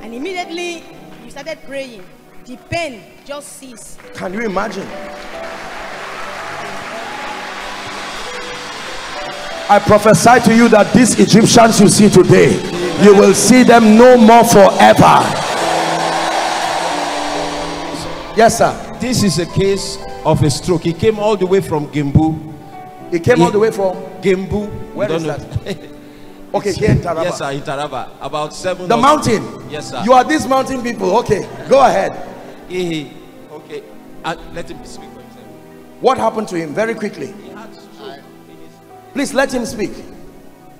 and immediately we started praying. The pain just ceased. Can you imagine? I prophesy to you that these Egyptians you see today, you will see them no more forever. Yes, sir. This is a case of a stroke. He came all the way from Gimbu. He came all the way from Gimbu. Where is that? Okay, here in Taraba. Yes, sir, in Taraba. About 7 The mountain. Yes, sir. You are these mountain people. Okay, go ahead. Okay, let him speak for himself. What happened to him? Very quickly. He had stroke. Please let him speak.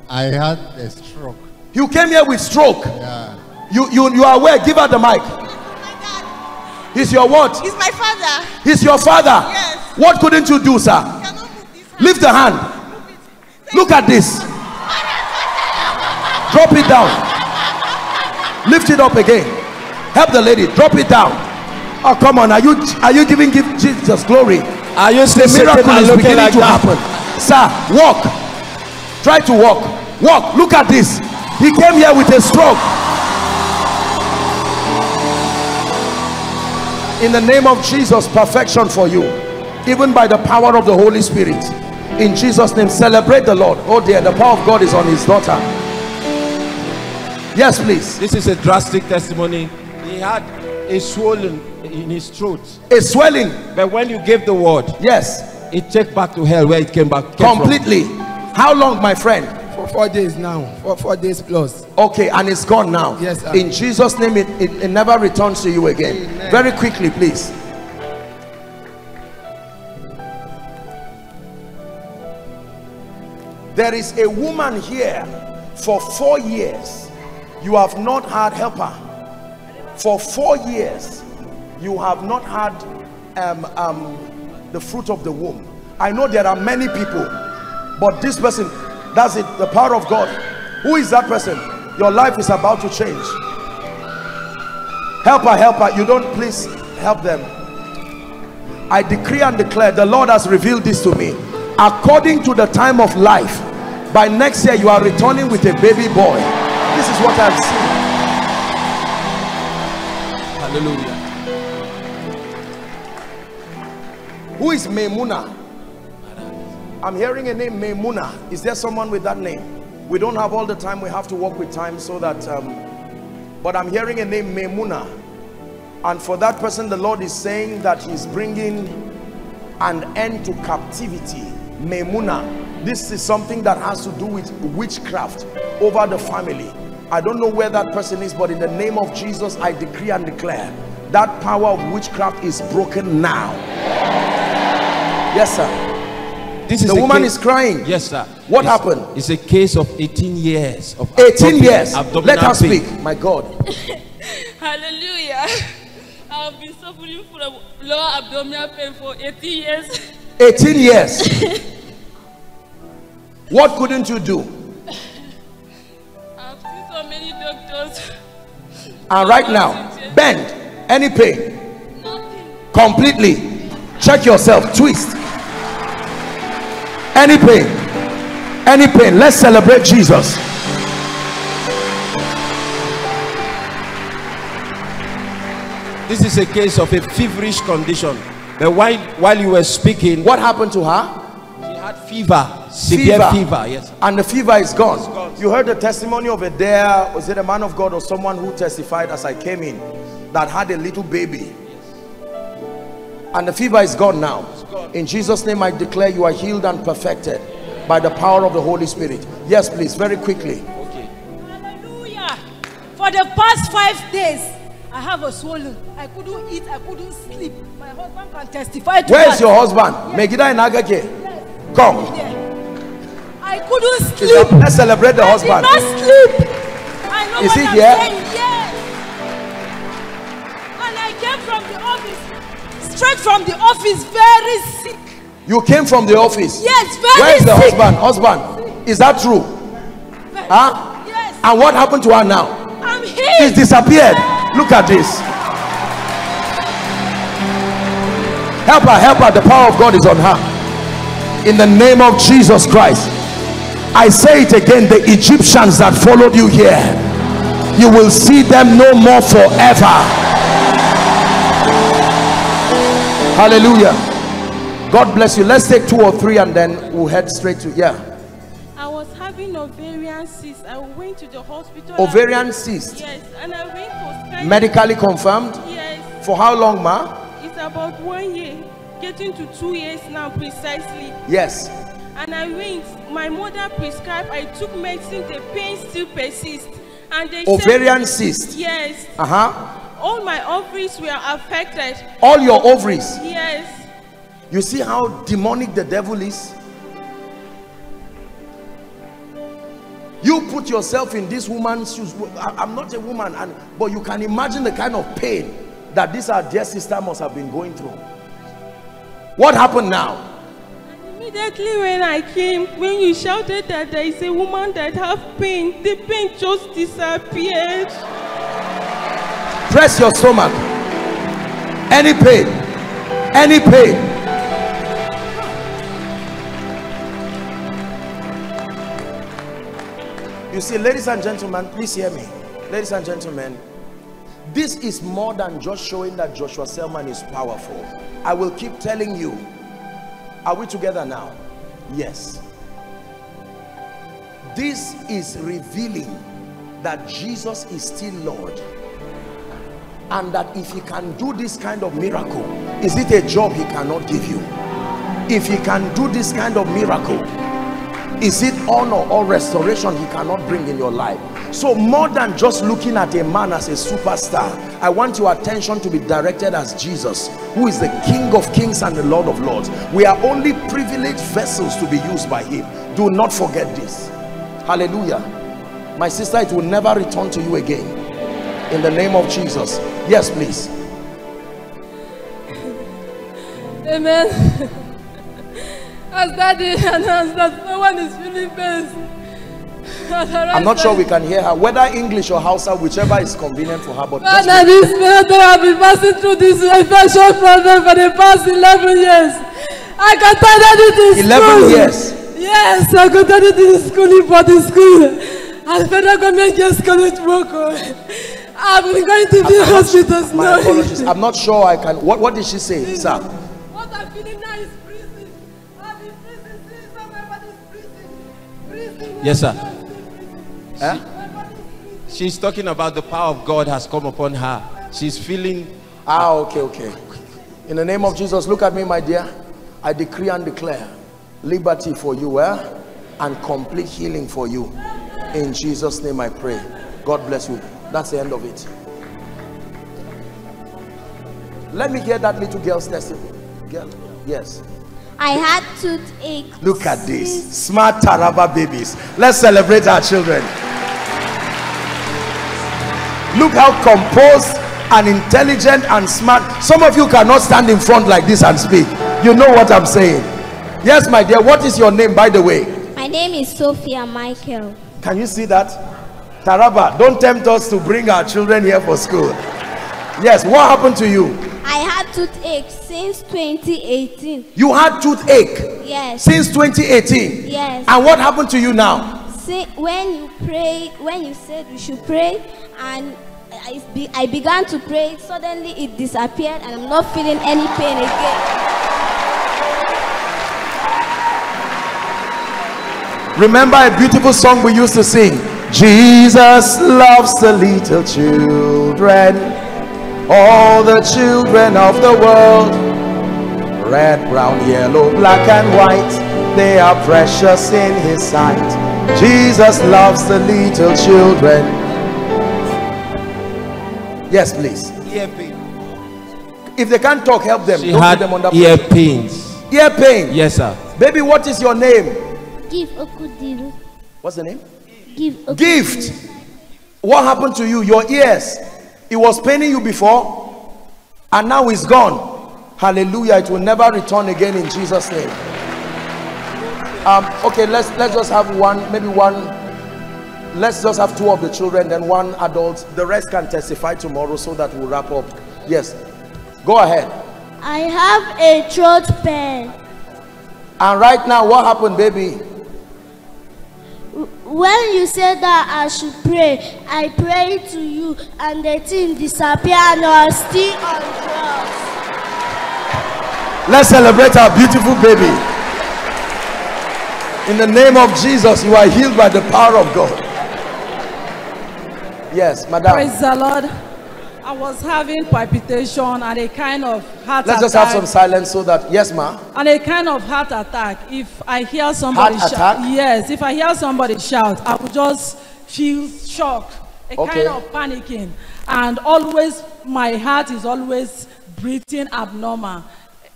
I had a stroke. You came here with stroke? Yeah. You are aware? Give her the mic. Oh my God. He's your what? He's my father. He's your father? Yes. What couldn't you do, sir? I cannot move this hand. Lift the hand. Look at this. Drop it down. Lift it up again. Help the lady. Drop it down. Oh, come on. Are you giving Jesus glory? Are you saying the miracle is beginning like to happen? Sir, walk. Try to walk. Walk. Look at this. He came here with a stroke. In the name of Jesus, perfection for you, even by the power of the Holy Spirit. In Jesus' name, celebrate the Lord. Oh dear, the power of God is on his daughter. Yes, please. This is a drastic testimony. He had a swelling in his throat. A swelling. But when you gave the word, yes, it took back to hell where it came back. Completely. From. How long, my friend? For 4 days now. For 4 days plus. Okay, and it's gone now. Yes, sir. In Jesus' name, it never returns to you again. Amen. Very quickly, please. There is a woman here for 4 years. You have not had helper. For 4 years you have not had the fruit of the womb. I know there are many people, but this person, that's it, the power of God. Who is that person? Your life is about to change. Help her, help her. You don't, please help them. I decree and declare, the Lord has revealed this to me. According to the time of life, by next year you are returning with a baby boy. This is what I've seen. Hallelujah. Who is Memuna? I'm hearing a name, Memuna. Is there someone with that name? We don't have all the time. We have to work with time so that... but I'm hearing a name, Memuna. And for that person, the Lord is saying that he's bringing an end to captivity. Memuna. This is something that has to do with witchcraft over the family. I don't know where that person is, but in the name of Jesus, I decree and declare that power of witchcraft is broken now. Yes, sir. This is the woman is crying. Yes, sir. What happened? It's a case of 18 years. Of 18 years. Let her speak. My God. Hallelujah. I've been suffering from lower abdominal pain for 18 years. 18 years. What couldn't you do? I've seen so many doctors. And right now, bend. Any pain? Nothing. Completely. Check yourself. Twist. Any pain? Any pain? Let's celebrate Jesus. This is a case of a feverish condition. But while you were speaking, what happened to her? She had fever, severe fever. Yes, and the fever is gone. It's gone. You heard the testimony of a was it a man of God or someone who testified as I came in that had a little baby? Yes. And the fever is gone now. Gone. In Jesus' name, I declare you are healed and perfected by the power of the Holy Spirit. Yes, please, very quickly. Okay. Hallelujah! For the past 5 days. I have a swollen. I couldn't eat. I couldn't sleep. My husband can testify to Where is your husband? Yes. Megida in Agage. Yes. Come. I couldn't sleep. Let's celebrate the husband. I did not sleep. I know what I'm saying. Yes. And I came from the office. Straight from the office. Very sick. You came from the office? Yes, very sick. Where is the husband? Husband, is that true? Yes. Huh? Yes. And what happened to her now? I'm here. She's disappeared. Look at this. Help her, help her. The power of God is on her. In the name of Jesus Christ. I say it again, the Egyptians that followed you here, you will see them no more forever. Hallelujah. God bless you. Let's take 2 or 3 and then we'll head straight to I was having ovarian cyst. I went to the hospital. Ovarian cyst? Yes, and I went for scan. Medically confirmed? Yes. For how long, ma? It's about 1 year, getting to 2 years now precisely. Yes. And I went, my mother prescribed, I took medicine, the pain still persists. And they ovarian cyst? Yes. All my ovaries were affected. All your ovaries? Yes. You see how demonic the devil is? You put yourself in this woman's shoes. I'm not a woman, but you can imagine the kind of pain that this our dear sister must have been going through. What happened now? And immediately when I came, when you shouted that there is a woman that have pain, the pain just disappeared. Press your stomach. Any pain? Any pain? You see, ladies and gentlemen, please hear me. Ladies and gentlemen, this is more than just showing that Joshua Selman is powerful. I will keep telling you. Are we together now? Yes. This is revealing that Jesus is still Lord. And that if he can do this kind of miracle, is it a job he cannot give you? If he can do this kind of miracle, is it honor or restoration he cannot bring in your life? So more than just looking at a man as a superstar, I want your attention to be directed as Jesus, who is the King of Kings and the Lord of Lords. We are only privileged vessels to be used by him. Do not forget this. Hallelujah. My sister, it will never return to you again. In the name of Jesus. Yes, please. Amen. As daddy announced that no one is feeling best, I'm not sure we can hear her, whether English or Hausa, whichever is convenient for her. But Father, this minister has been passing through this infection problem for the past 11 years. I can tell that it is 11 years. Yes, I can tell it is schooling for the school. And federal government just cannot work. I'm going to be hospitals now. Apologies. I'm not sure I can. What did she say, sir? What I'm feeling now is prison. I've been prison since my body's prison. Yes, sir. Huh? She's talking about the power of God has come upon her. She's feeling. Ah, okay, okay. In the name of Jesus, look at me, my dear. I decree and declare liberty for you, and complete healing for you. In Jesus' name, I pray. God bless you. That's the end of it. Let me hear that little girl's testimony. Girl, yes. I had toothache. Look at this. Smart Taraba babies. Let's celebrate our children. Look how composed and intelligent and smart. Some of you cannot stand in front like this and speak. You know what I'm saying. Yes, my dear. What is your name, by the way? My name is Sophia Michael. Can you see that? Taraba, don't tempt us to bring our children here for school. Yes, what happened to you? I had toothache since 2018. You had toothache? Yes. Since 2018? Yes. And what happened to you now? See, when you prayed, when you said you should pray, and I began to pray, suddenly it disappeared and I'm not feeling any pain again. Remember a beautiful song we used to sing? Jesus loves the little children, all the children of the world. Red, brown, yellow, black and white, they are precious in his sight. Jesus loves the little children. Yes, please. Ear pain. If they can't talk, help them. She Don't had them under ear pains. Ear pain. Yes, sir. Baby, what is your name? Give Okudiru. What's the name? Gift. What happened to you? Your ears, it was paining you before and now it's gone. Hallelujah. It will never return again in Jesus' name. Okay, let's just have one, maybe one, let's just have two of the children, then one adult. The rest can testify tomorrow so that we'll wrap up. Yes, go ahead. I have a throat pain. And right now, what happened, baby? When you said that I should pray, I prayed to you and the thing disappeared and I was still on drugs. Let's celebrate our beautiful baby. In the name of Jesus, you are healed by the power of God. Yes, madam. Praise the Lord. I was having palpitation and a kind of heart attack. Let's just have some silence so that, yes, ma. And a kind of heart attack. If I hear somebody shout, yes, if I hear somebody shout, I would just feel shocked, a kind of panicking, and always my heart is always breathing abnormal.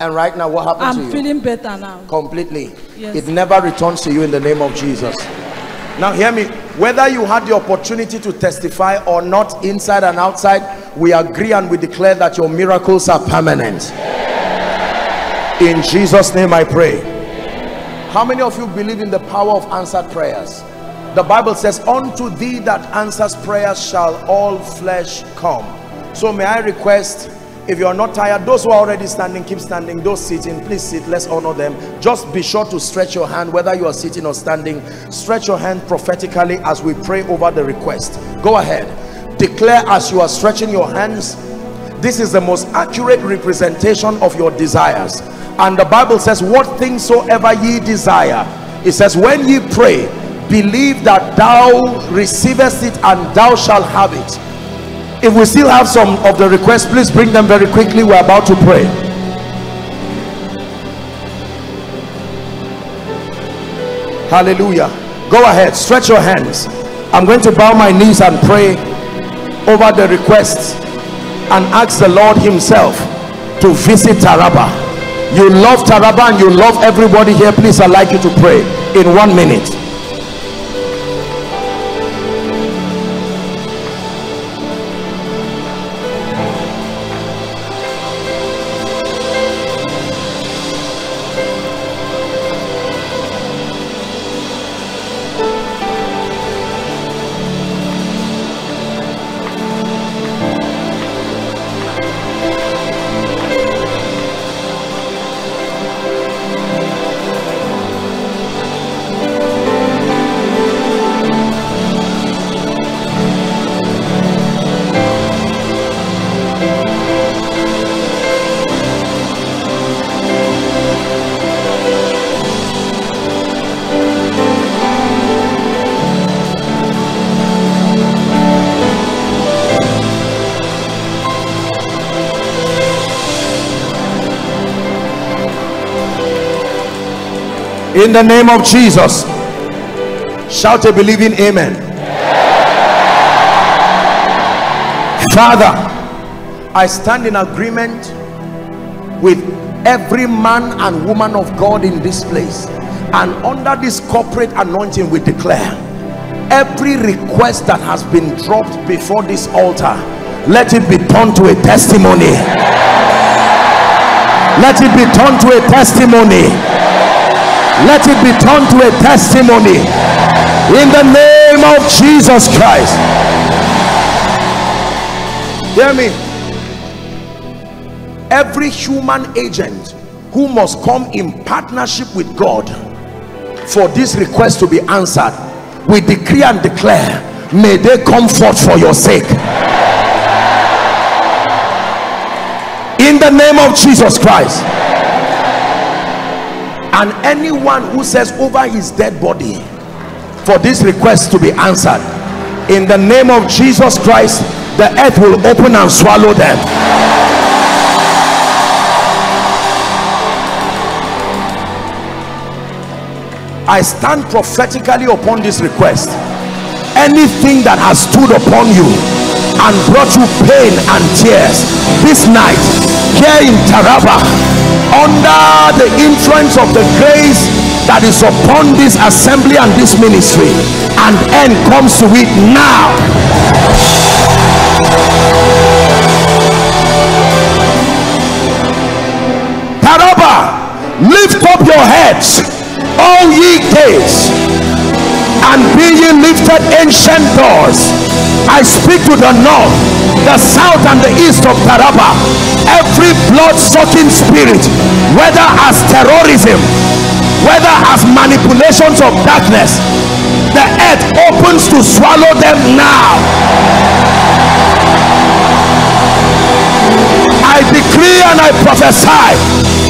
And right now, what happened to you? I'm feeling better now. Completely. Yes. It never returns to you in the name of Jesus. Now hear me, whether you had the opportunity to testify or not, inside and outside, we agree and we declare that your miracles are permanent. In Jesus' name I pray. How many of you believe in the power of answered prayers? The Bible says, unto thee that answers prayers shall all flesh come. So may I request, if you are not tired, those who are already standing, keep standing. Those sitting, please sit. Let's honor them. Just be sure to stretch your hand, whether you are sitting or standing. Stretch your hand prophetically as we pray over the request. Go ahead. Declare as you are stretching your hands. This is the most accurate representation of your desires. And the Bible says, what things soever ye desire, it says, when ye pray, believe that thou receivest it and thou shalt have it. If we still have some of the requests, please bring them very quickly. We're about to pray. Hallelujah. Go ahead, stretch your hands. I'm going to bow my knees and pray over the requests and ask the Lord himself to visit Taraba. You love Taraba and you love everybody here. Please, I'd like you to pray in 1 minute. in the name of Jesus. Shout a believing amen. Father, I stand in agreement with every man and woman of God in this place, and under this corporate anointing we declare every request that has been dropped before this altar, let it be turned to a testimony. Let it be turned to a testimony. Let it be turned to a testimony in the name of Jesus Christ. Hear me. Every human agent who must come in partnership with God for this request to be answered, we decree and declare, may they come forth for your sake in the name of Jesus Christ. And anyone who says over his dead body for this request to be answered, in the name of Jesus Christ, the earth will open and swallow them. I stand prophetically upon this request. Anything that has stood upon you and brought you pain and tears this night here in Taraba, under the influence of the grace that is upon this assembly and this ministry, an end comes to it now. Taraba, lift up your heads, all ye gates, and be ye lifted ancient doors. I speak to the north, the south, and the east of Taraba. Every blood-sucking spirit, whether as terrorism, whether as manipulations of darkness, the earth opens to swallow them now. I decree and I prophesy,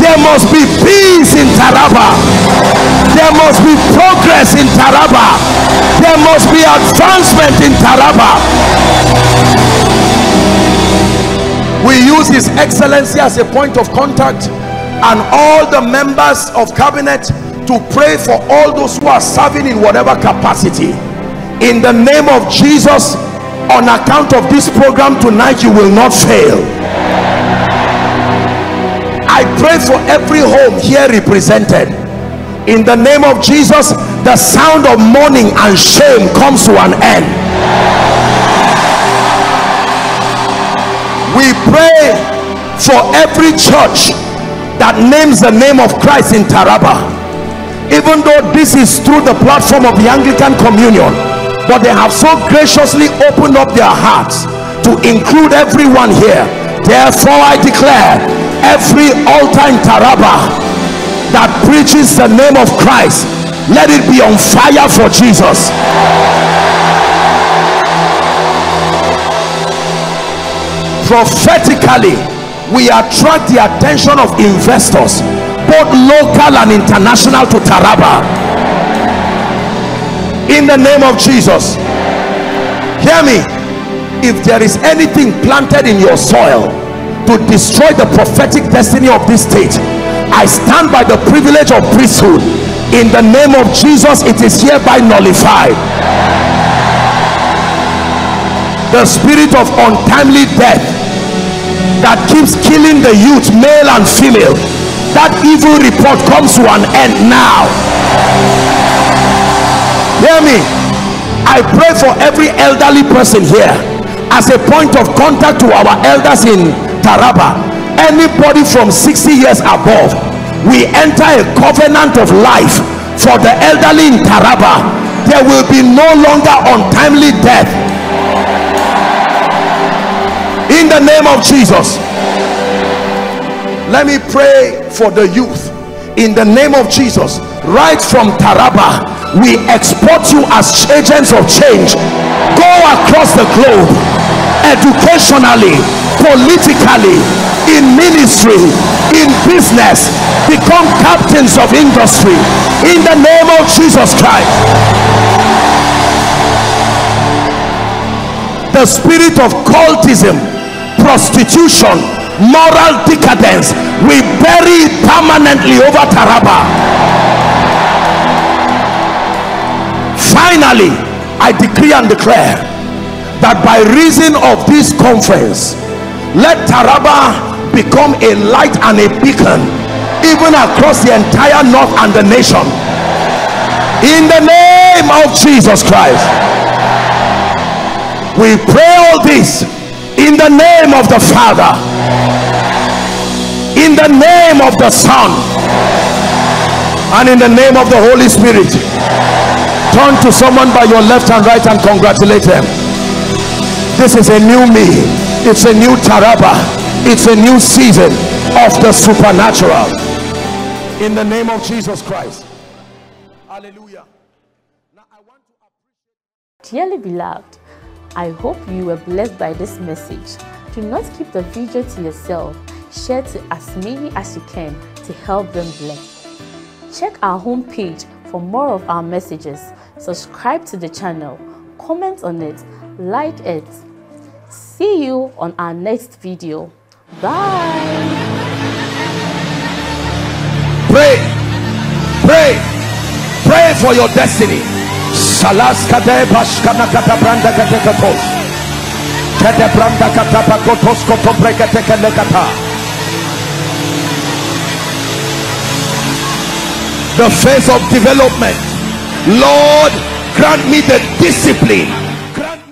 there must be peace in Taraba. There must be progress in Taraba. There must be advancement in Taraba. We use His Excellency as a point of contact and all the members of cabinet to pray for all those who are serving in whatever capacity. In the name of Jesus, on account of this program tonight, you will not fail. I pray for every home here represented. In the name of Jesus, the sound of mourning and shame comes to an end. We pray for every church that names the name of Christ in Taraba. Even though this is through the platform of the Anglican Communion, but they have so graciously opened up their hearts to include everyone here. Therefore, I declare, every altar in Taraba that preaches the name of Christ, let it be on fire for Jesus. Prophetically, we attract the attention of investors, both local and international, to Taraba. In the name of Jesus. Hear me. If there is anything planted in your soil to destroy the prophetic destiny of this state, I stand by the privilege of priesthood. In the name of Jesus, it is hereby nullified. The spirit of untimely death that keeps killing the youth, male and female, that evil report comes to an end now. Hear me. I pray for every elderly person here as a point of contact to our elders in Taraba. Anybody from 60 years above, we enter a covenant of life for the elderly in Taraba. There will be no longer untimely death in the name of Jesus. Let me pray for the youth in the name of Jesus. Right from Taraba, we export you as agents of change. Go across the globe, educationally, politically, in ministry, in business. Become captains of industry in the name of Jesus Christ. The spirit of cultism, prostitution, moral decadence, we bury it permanently over Taraba. Finally, I decree and declare that by reason of this conference, let Taraba become a light and a beacon, even across the entire north and the nation, in the name of Jesus Christ. We pray all this in the name of the Father, in the name of the Son, and in the name of the Holy Spirit. Turn to someone by your left and right and congratulate them. This is a new me. It's a new Taraba. It's a new season of the supernatural, in the name of Jesus Christ. Hallelujah. Now I want to appreciate. Dearly beloved, I hope you were blessed by this message. Do not keep the video to yourself. Share to as many as you can to help them bless. Check our homepage for more of our messages. Subscribe to the channel, comment on it, like it. See you on our next video. Bye. Pray, pray, pray for your destiny. The phase of development. Lord, grant me the discipline